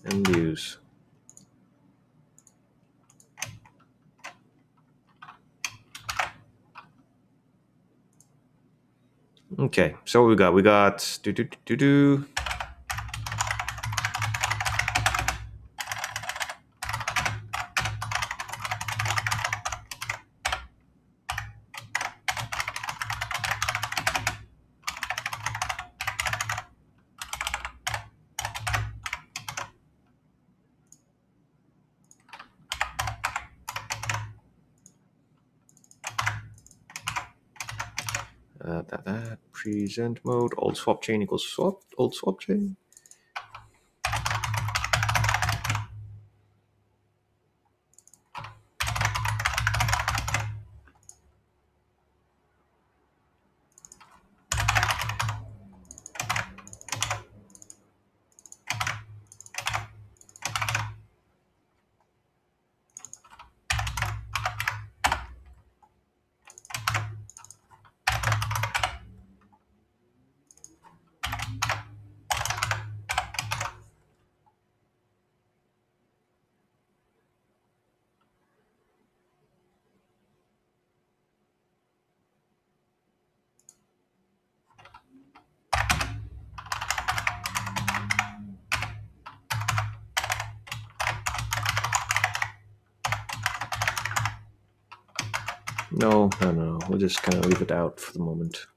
and views. Okay, so what we got, we got do do do do. Uh, that, that present mode, old swap chain equals swap, old swap chain. No, no, no, we'll just kind of leave it out for the moment.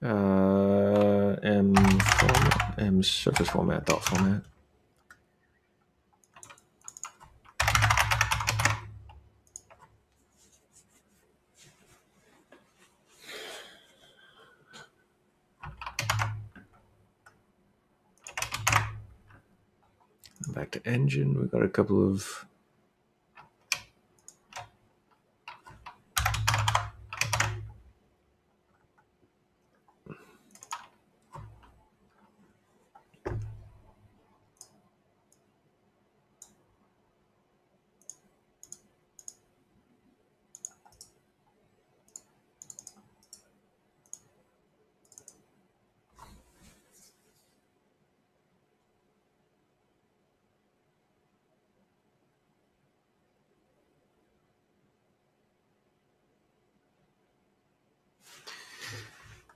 Uh, M, format, M surface format, dot format. Back to engine, we've got a couple of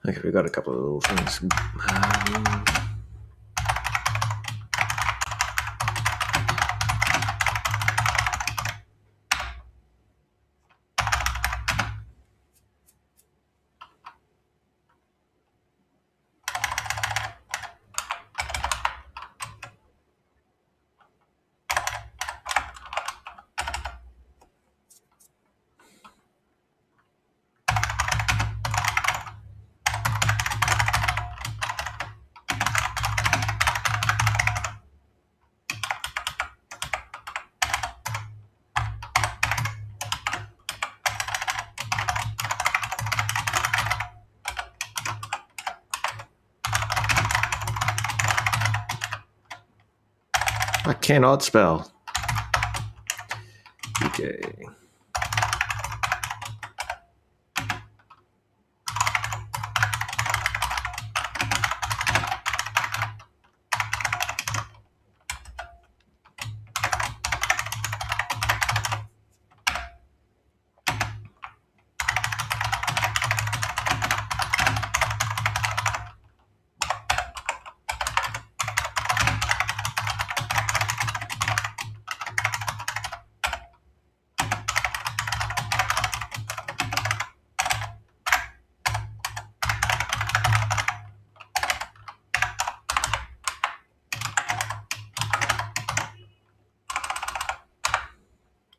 Okay, we've got a couple of little things. Um, I cannot spell. Okay.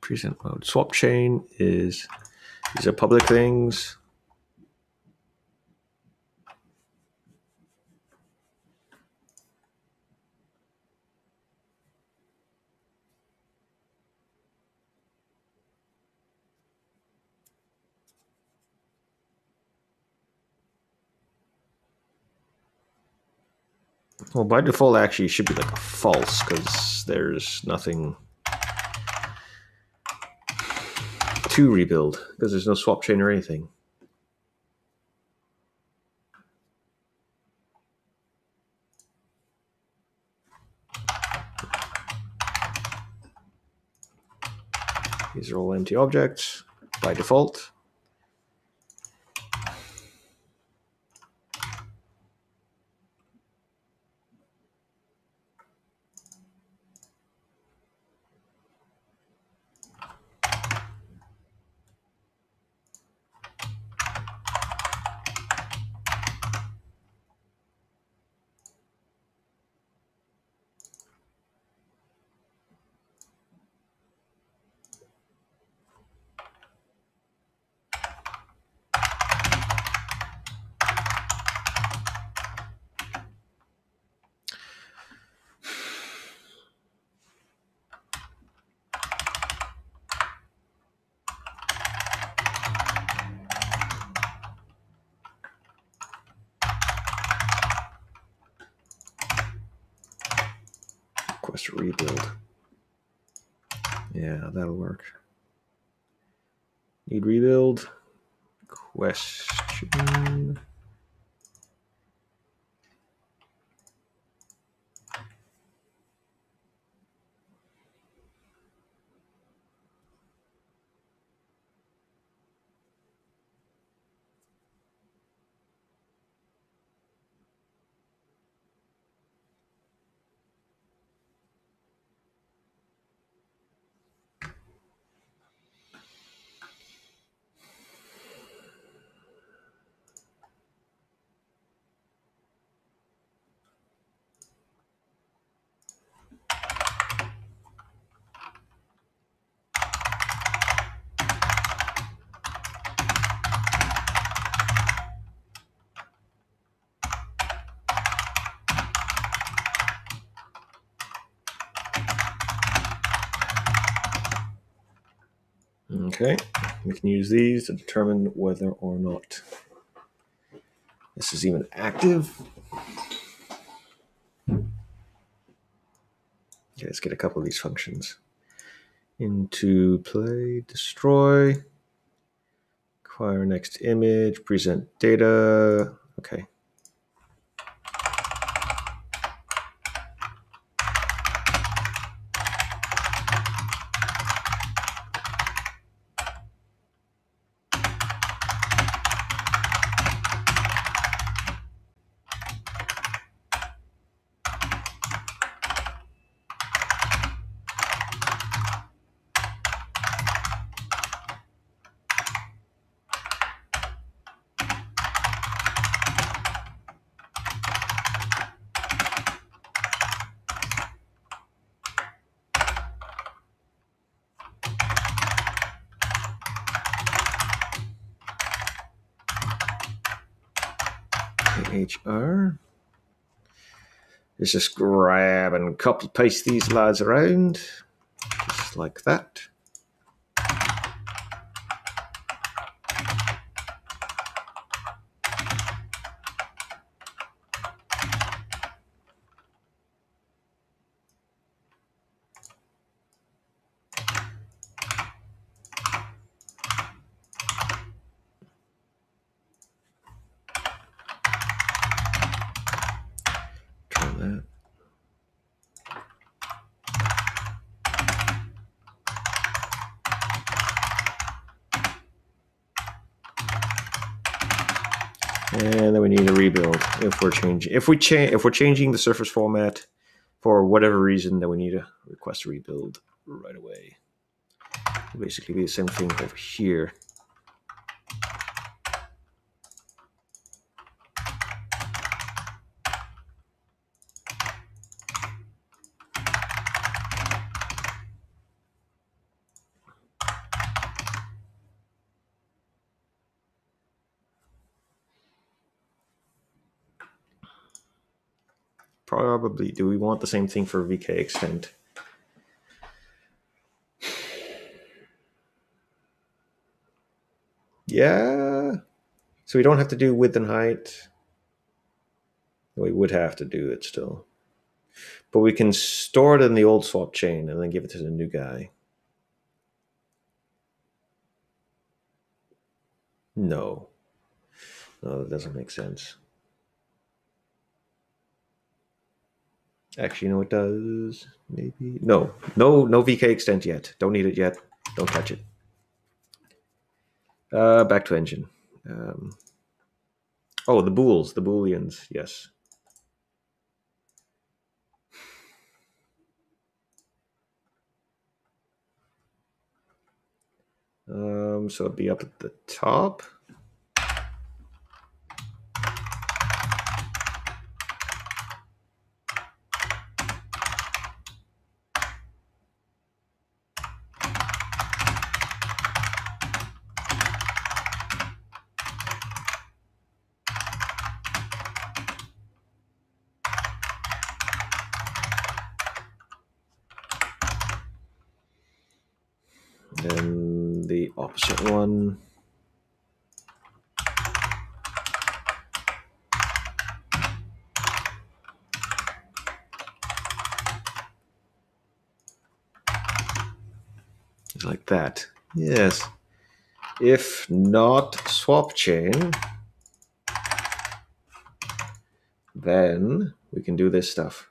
Present mode. Swap chain is, these are public things. Well, by default, actually, it should be like a false because there's nothing to rebuild because there's no swap chain or anything. These are all empty objects by default. Rebuild. Yeah, that'll work. Need rebuild. Question. Okay, we can use these to determine whether or not this is even active. Okay, let's get a couple of these functions into play, destroy, acquire next image, present data. Okay. H R. Let's just grab and copy paste these lads around, just like that. And then we need a rebuild if we're changing if we change if we're changing the surface format for whatever reason, then we need to request a rebuild right away. It'll basically be the same thing over here. Probably, do we want the same thing for V K extent? Yeah. So we don't have to do width and height. We would have to do it still. But we can store it in the old swap chain and then give it to the new guy. No. No, that doesn't make sense. Actually, no, it does. Maybe no, no, no V K extent yet. Don't need it yet. Don't touch it. Uh, back to engine. Um, oh, the bools, the booleans. Yes. Um, so it'd be up at the top. And the opposite one. Like that. Yes. If not swap chain, then we can do this stuff.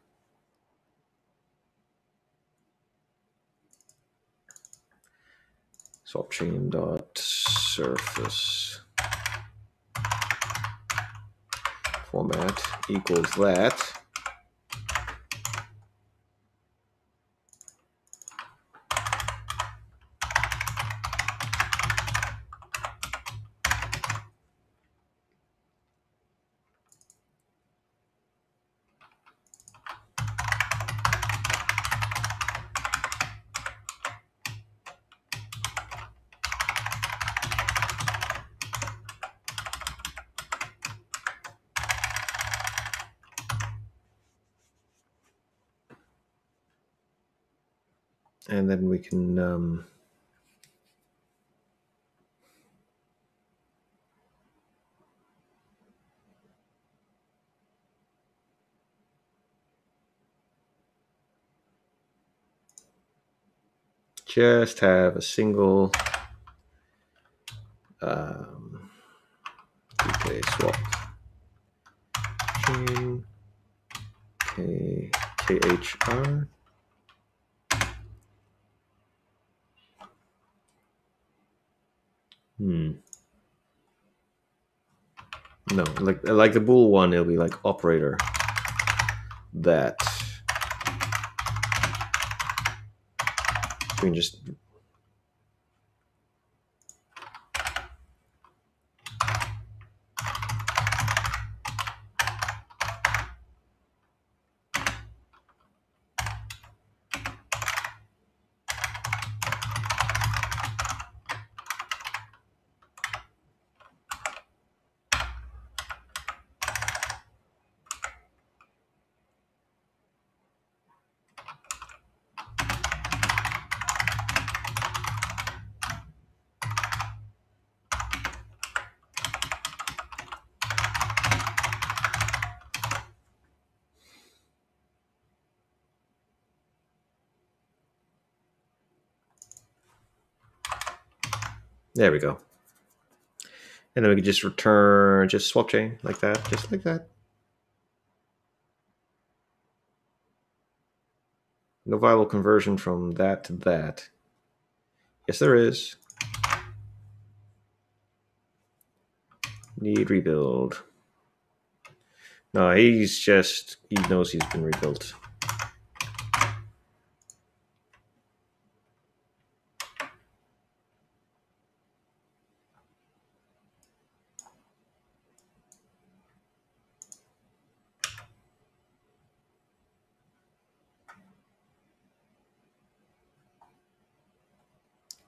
Swap chain dot surface format equals that. And then we can um, just have a single um, okay, swap chain K KHR. Hmm. No, like like the bool one, it'll be like operator that. We can just There we go. And then we can just return just swap chain like that, just like that. No viable conversion from that to that. Yes, there is. Need rebuild. No, he's just, he knows he's been rebuilt.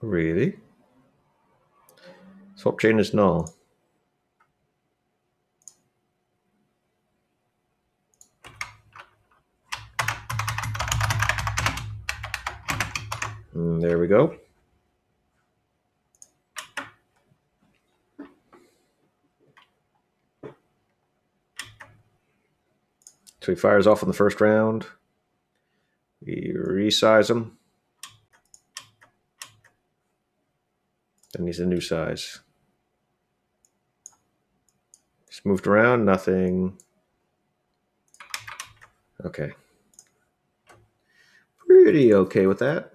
Really? Swap chain is null. And there we go. So he fires off in the first round. We resize him. Then he's a new size. Just moved around, nothing. Okay. Pretty okay with that.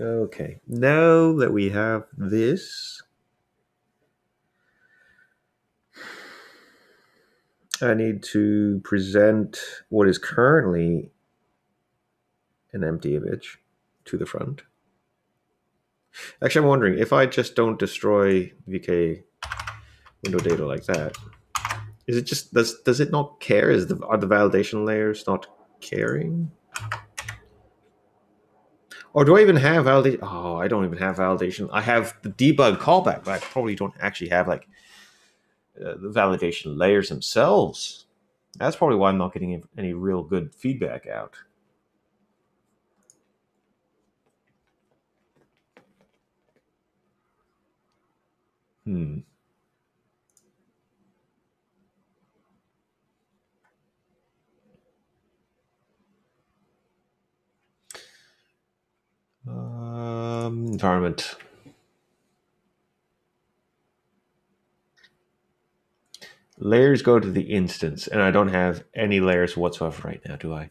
Okay, now that we have this, I need to present what is currently an empty image to the front. Actually, I'm wondering if I just don't destroy V K window data like that, is it just does does it not care? Is the are the validation layers not caring? Or do I even have validation? Oh, I don't even have validation. I have the debug callback, but I probably don't actually have like uh, the validation layers themselves. That's probably why I'm not getting any real good feedback out. Hmm. Um, environment. Layers go to the instance, and I don't have any layers whatsoever right now, do I?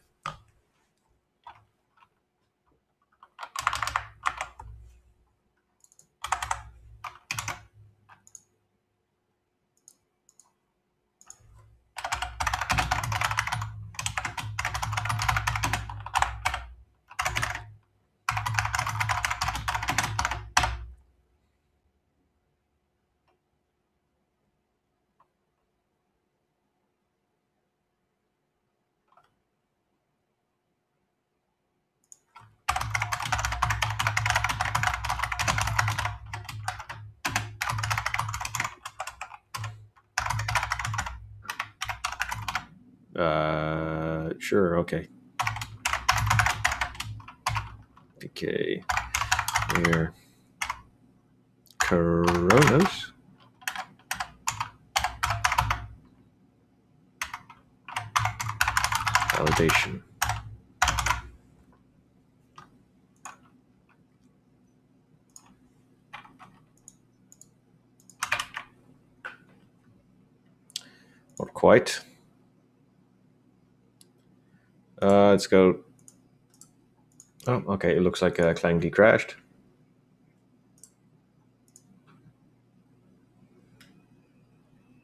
Uh, sure, okay. Okay, here. Coronas. Validation. Not quite. Uh, let's go. Oh, okay. It looks like uh, Clang decrashed.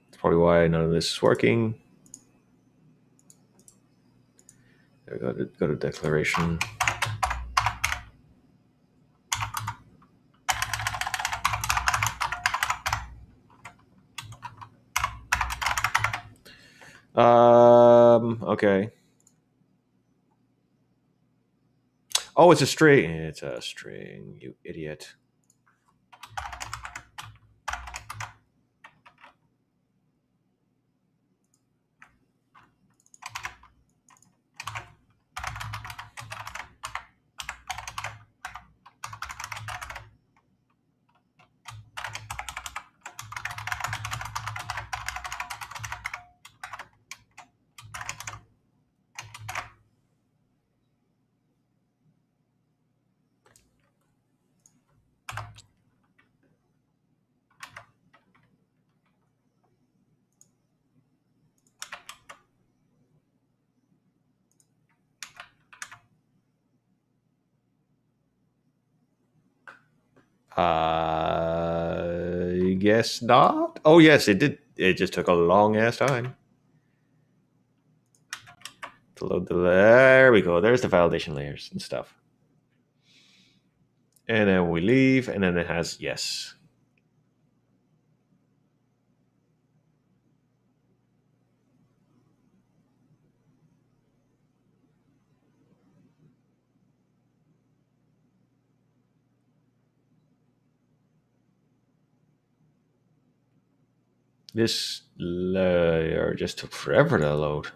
That's probably why none of this is working. There we go. Go to declaration. Um. Okay. Oh, it's a string. It's a string, you idiot. I guess not. Oh, yes, it did. It just took a long ass time to load the. There we go. There's the validation layers and stuff. And then we leave, and then it has yes. This layer just took forever to load.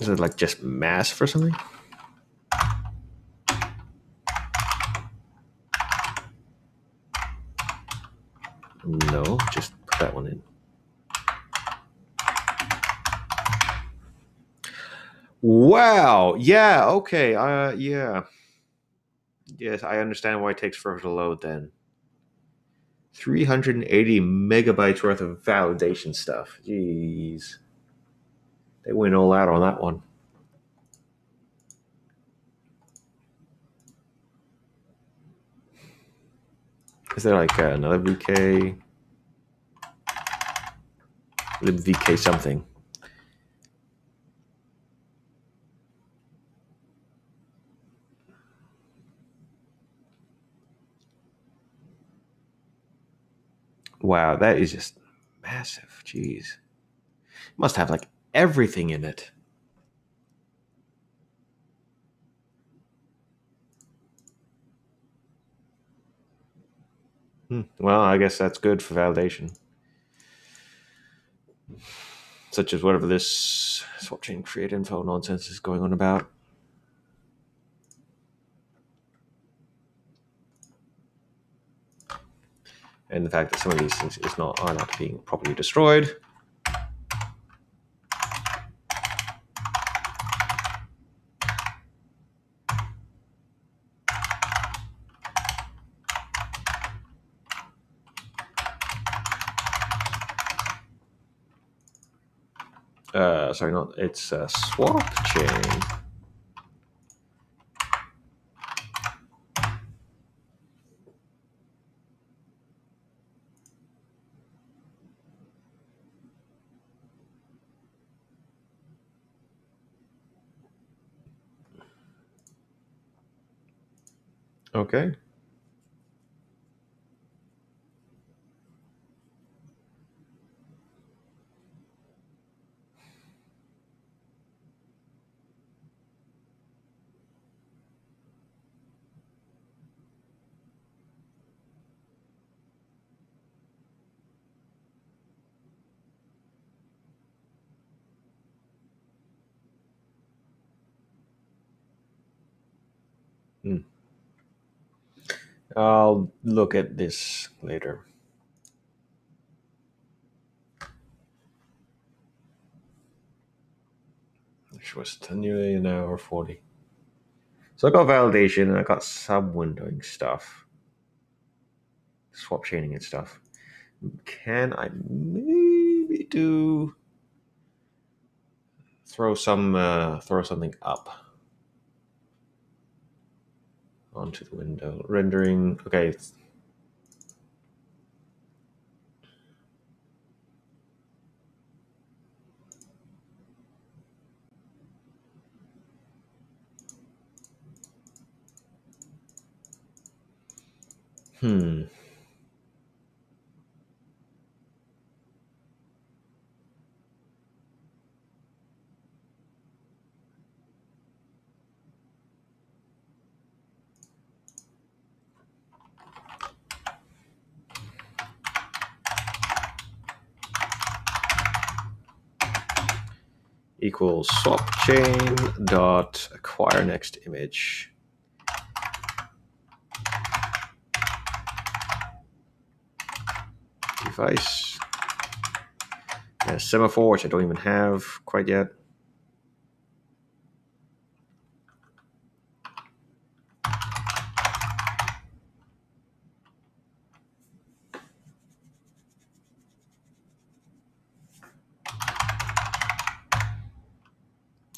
Is it like just mask for something? No, just put that one in. Wow. Yeah. Okay. Uh. Yeah. Yes, I understand why it takes forever to load then. three hundred eighty megabytes worth of validation stuff. Jeez. They went all out on that one. Is there like uh, another V K? libvk something. Wow, that is just massive. Jeez. It must have like everything in it. Hmm. Well, I guess that's good for validation. Such as whatever this swapchain create info nonsense is going on about. And the fact that some of these things is not, are not being properly destroyed. Uh, sorry, not, it's a swap chain. Okay. Hmm. I'll look at this later. Which was nearly an hour forty. So I got validation and I got sub windowing stuff. Swap chaining and stuff. Can I maybe do throw some uh, throw something up onto the window rendering? Okay. Hmm. Equals swapchain dot acquire next image. Device. And a semaphore, which I don't even have quite yet.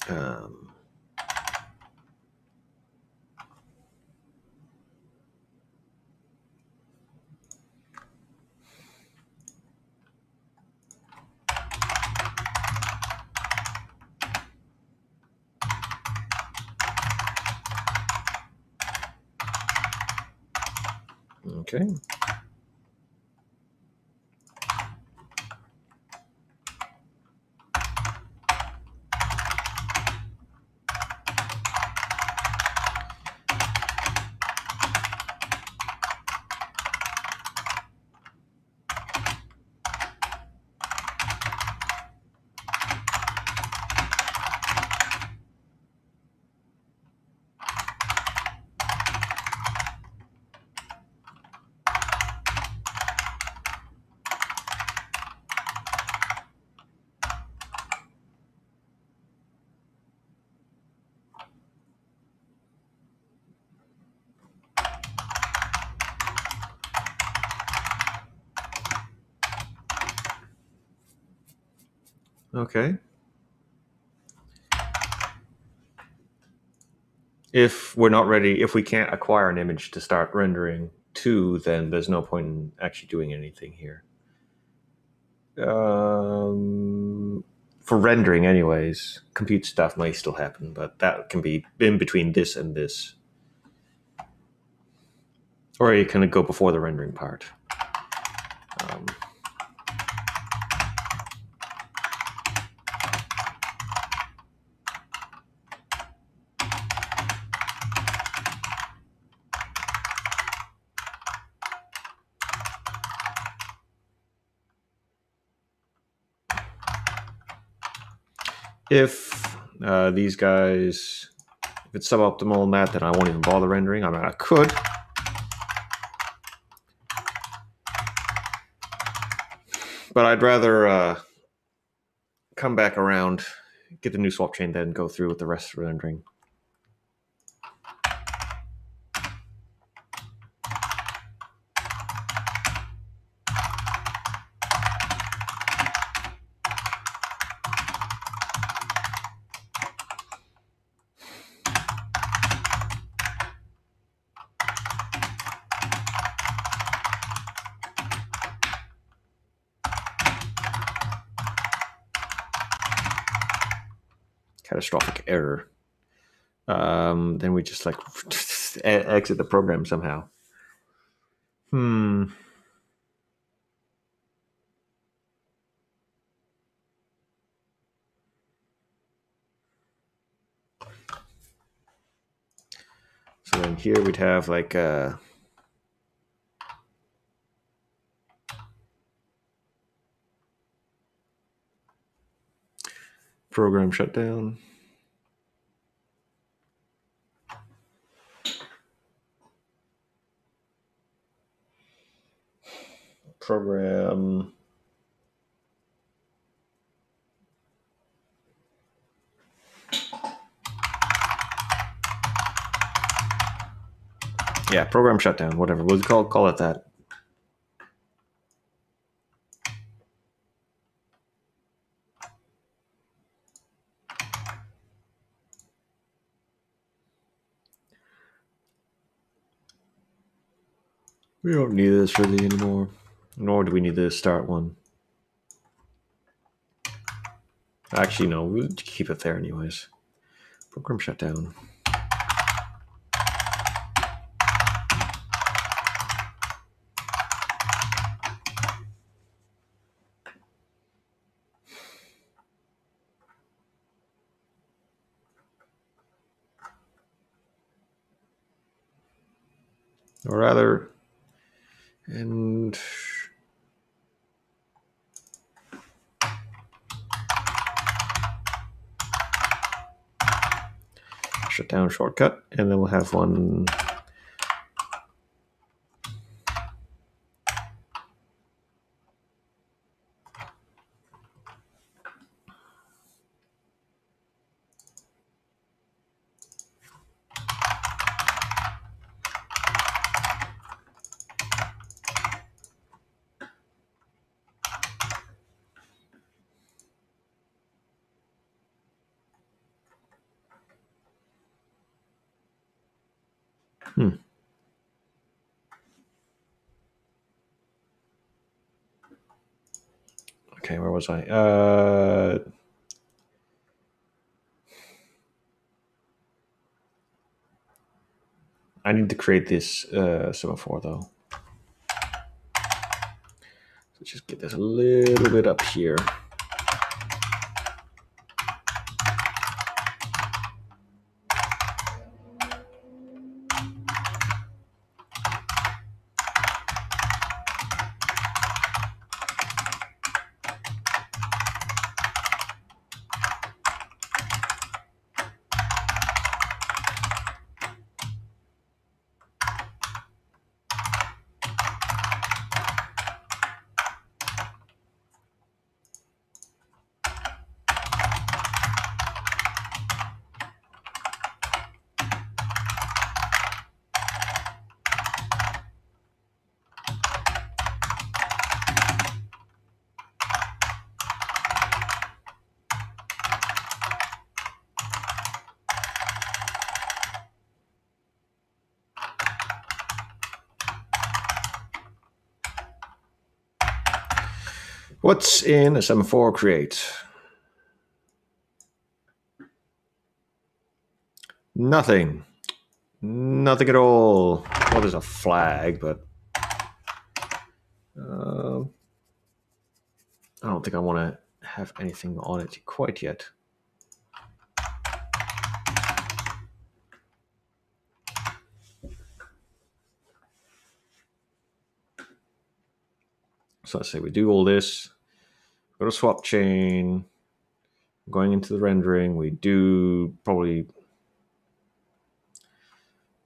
Um, Okay. Okay. If we're not ready, if we can't acquire an image to start rendering to, then there's no point in actually doing anything here. Um, for rendering anyways, compute stuff may still happen, but that can be in between this and this. Or you can go before the rendering part. Um, If uh, these guys, if it's suboptimal in that, then I won't even bother rendering. I mean, I could. But I'd rather uh, come back around, get the new swap chain, then go through with the rest of rendering. Catastrophic error. Um, then we just like exit the program somehow. Hmm. So then here we'd have like a. Program shutdown. Program. Yeah, program shutdown, whatever. We'll call, call it that. We don't need this really anymore, nor do we need the start one. Actually, no, we'll keep it there anyways. Program shutdown. Or rather, and shut down shortcut, and then we'll have one I? Uh, I need to create this uh, semaphore though. So just get this a little bit up here. What's in S M four create? Nothing. Nothing at all. Well, there's a flag, but uh, I don't think I want to have anything on it quite yet. So let's say we do all this, go to swap chain, going into the rendering, we do probably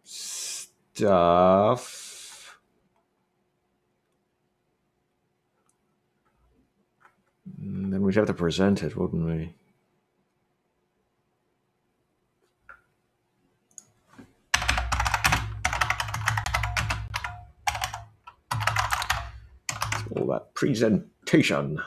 stuff. And then we'd have to present it, wouldn't we? All that presentation.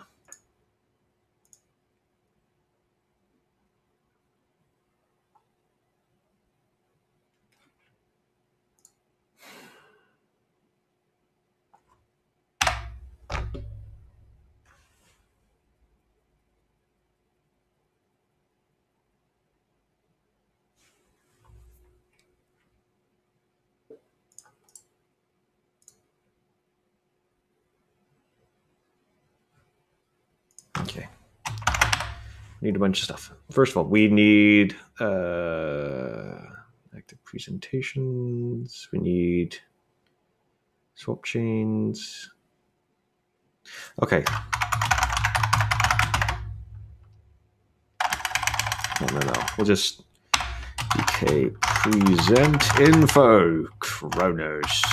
Need a bunch of stuff. First of all, we need uh, active presentations. We need swap chains. Okay. No, no, no. We'll just D K present info Kronos.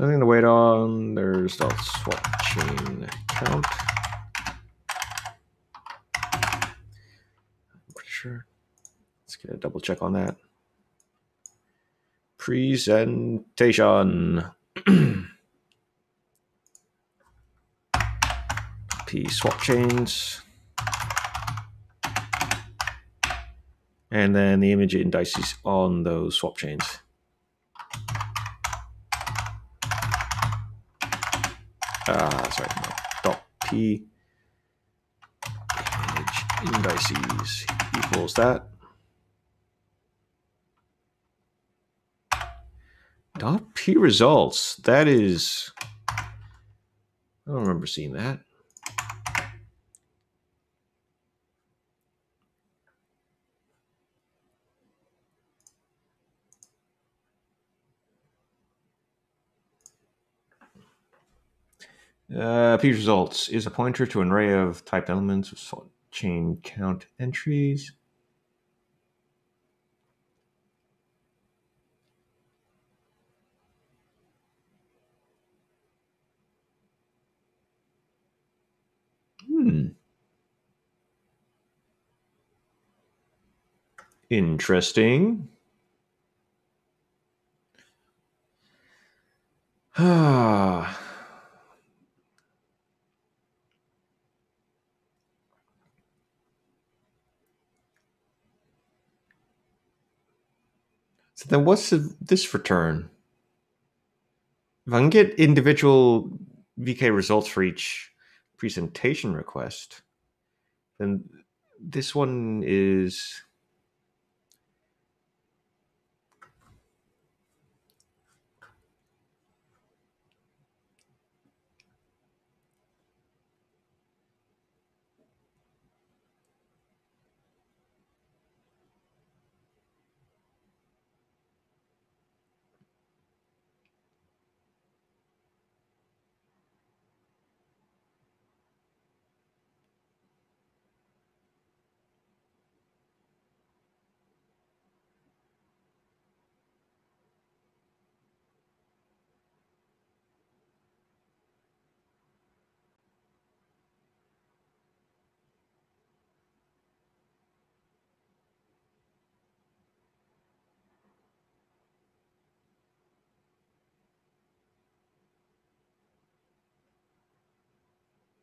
Nothing to wait on. There's the swap chain count. I'm pretty sure. Let's get a double check on that. Presentation. P swap chains. And then the image indices on those swap chains. Ah, sorry, no. Dot P image indices equals that. Dot P results. That is, I don't remember seeing that. Uh, P results is a pointer to an array of typed elements of swap chain count entries. Hmm. Interesting. Ah. So then what's the, this return? If I can get individual V K results for each presentation request, then this one is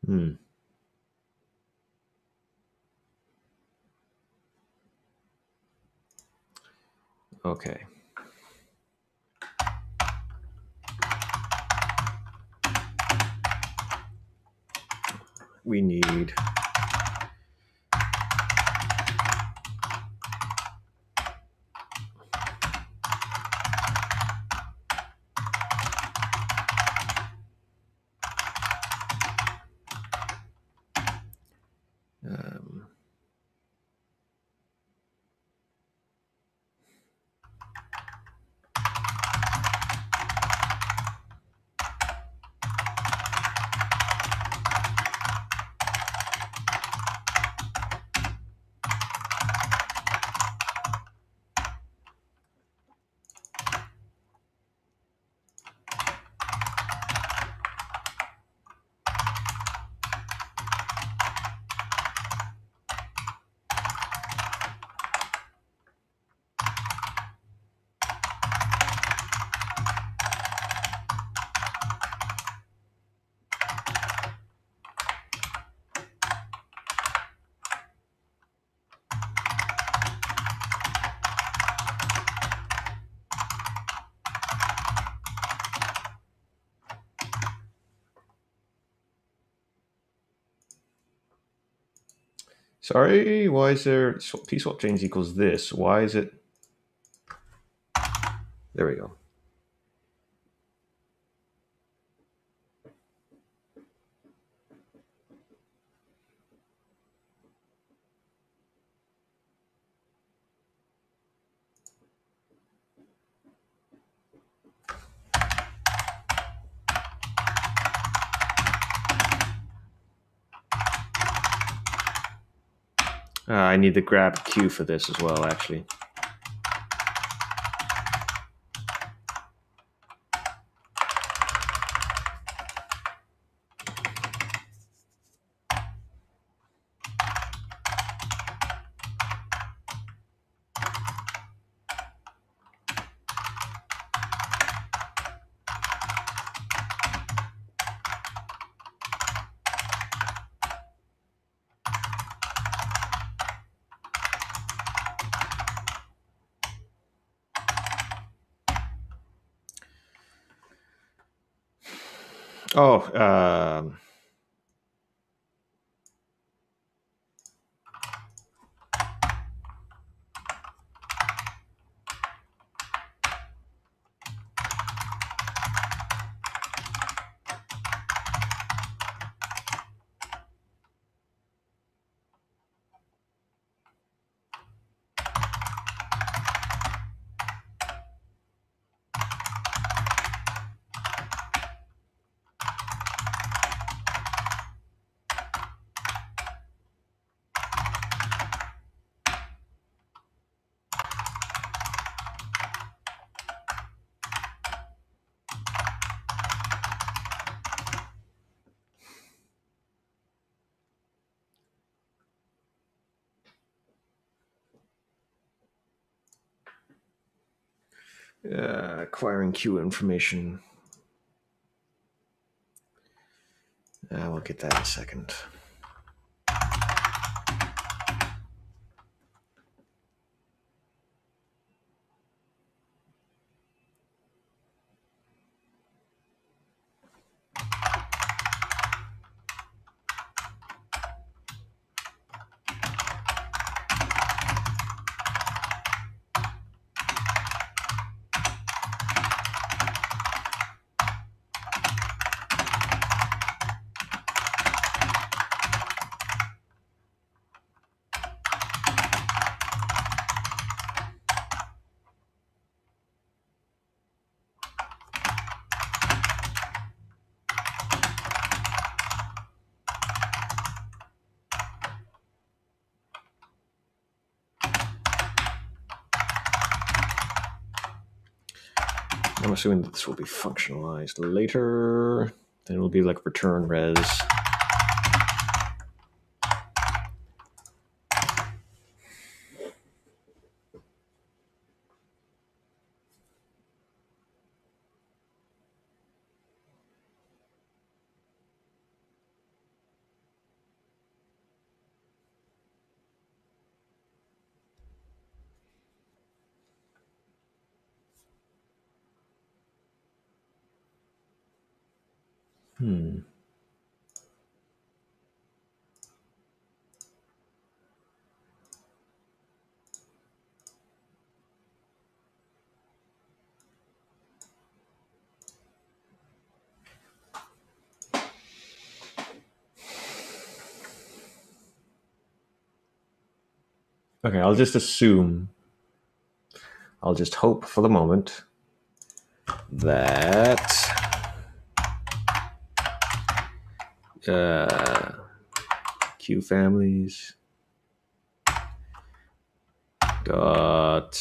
Hmm. Okay. We need Sorry, why is there VkSwapchain equals this? Why is it? There we go. Uh, I need to grab Q for this as well, actually. Oh, um, Uh, acquiring queue information. Uh, we'll get that in a second. I'm assuming that this will be functionalized later. Then it will be like return res. Hmm. Okay, I'll just assume, I'll just hope for the moment that Uh, Q families dot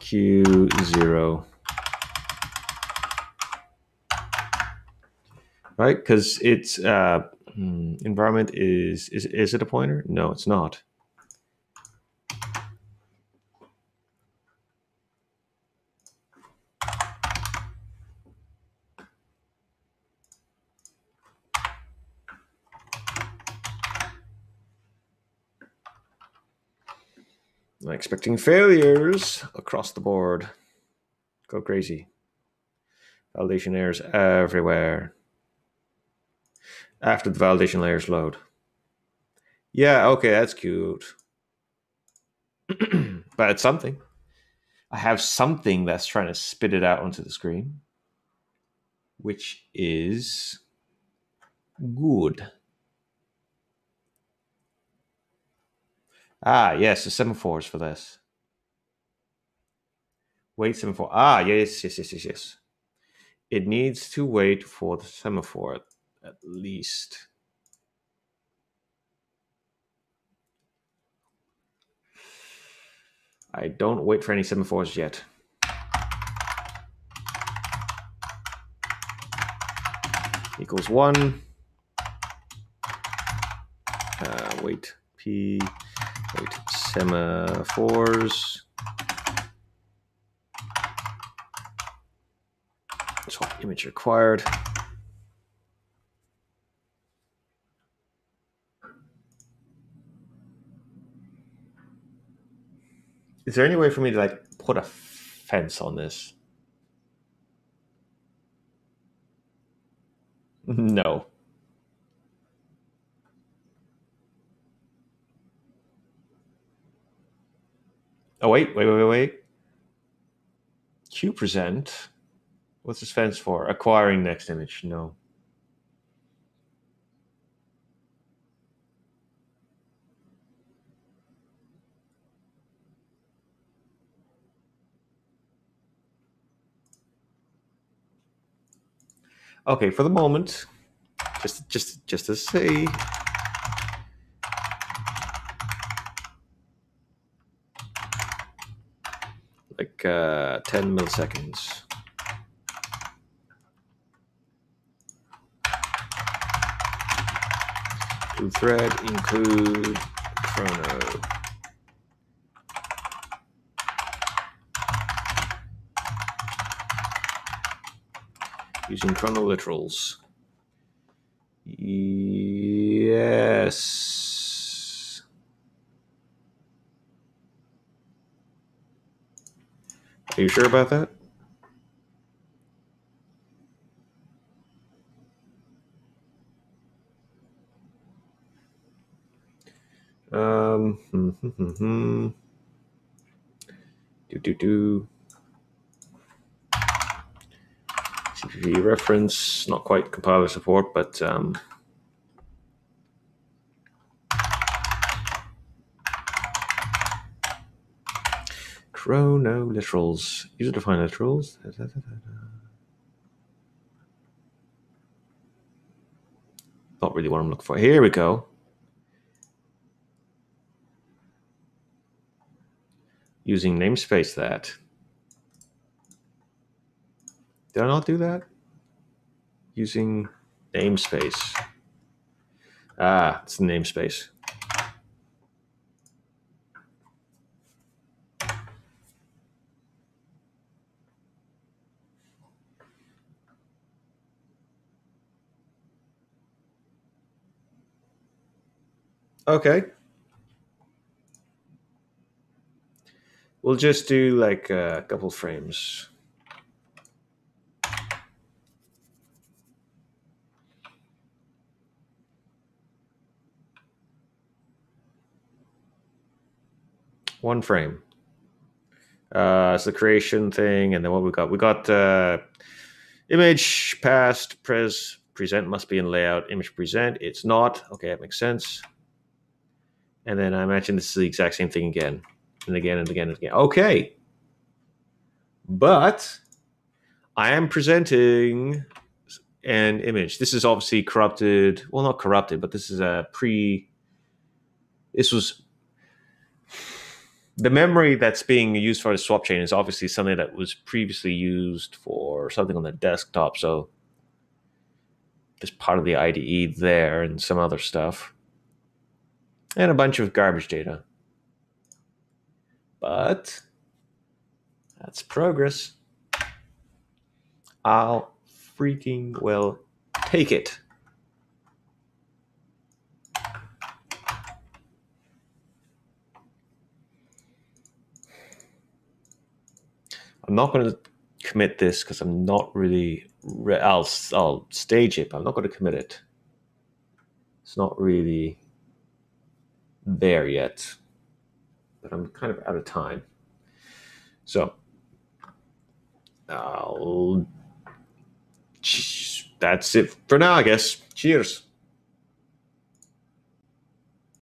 Q zero, right? Because it's uh, environment is is is it a pointer? No, it's not. I'm expecting failures across the board. Go crazy. Validation errors everywhere. After the validation layers load. Yeah, okay, that's cute. But it's something. I have something that's trying to spit it out onto the screen, which is good. Ah, yes, the semaphores for this. Wait, semaphore. Ah, yes, yes, yes, yes, yes. It needs to wait for the semaphore, at least. I don't wait for any semaphores yet. Equals one. Uh, wait, P... Wait, semaphores. Swap image required. Is there any way for me to like put a fence on this? No. Oh, wait, wait, wait, wait. Q present. What's this fence for? Acquiring next image. No. Okay, for the moment, just just just to say. Like uh, ten milliseconds. Include thread, include chrono. Using chrono literals. Yes. Are you sure about that? Um, hmm, hmm, hmm, hmm. Do, do, do. C P P reference, not quite compiler support, but um, chrono literals, user defined literals. Da, da, da, da, da. Not really what I'm looking for. Here we go. Using namespace that. Did I not do that? Using namespace. Ah, it's the namespace. Okay. We'll just do like a couple frames. One frame. Uh, it's the creation thing, and then what we got? We got uh, image, past, pres, present must be in layout, image present. It's not. Okay, that makes sense. And then I imagine this is the exact same thing again and again and again and again. Okay. But I am presenting an image. This is obviously corrupted. Well, not corrupted, but this is a pre... This was... The memory that's being used for the swap chain is obviously something that was previously used for something on the desktop. So it's part of the I D E there and some other stuff. And a bunch of garbage data. But that's progress. I'll freaking well take it. I'm not going to commit this because I'm not really... Re I'll, I'll stage it, but I'm not going to commit it. It's not really... there yet, but I'm kind of out of time. So I'll, that's it for now, I guess. Cheers.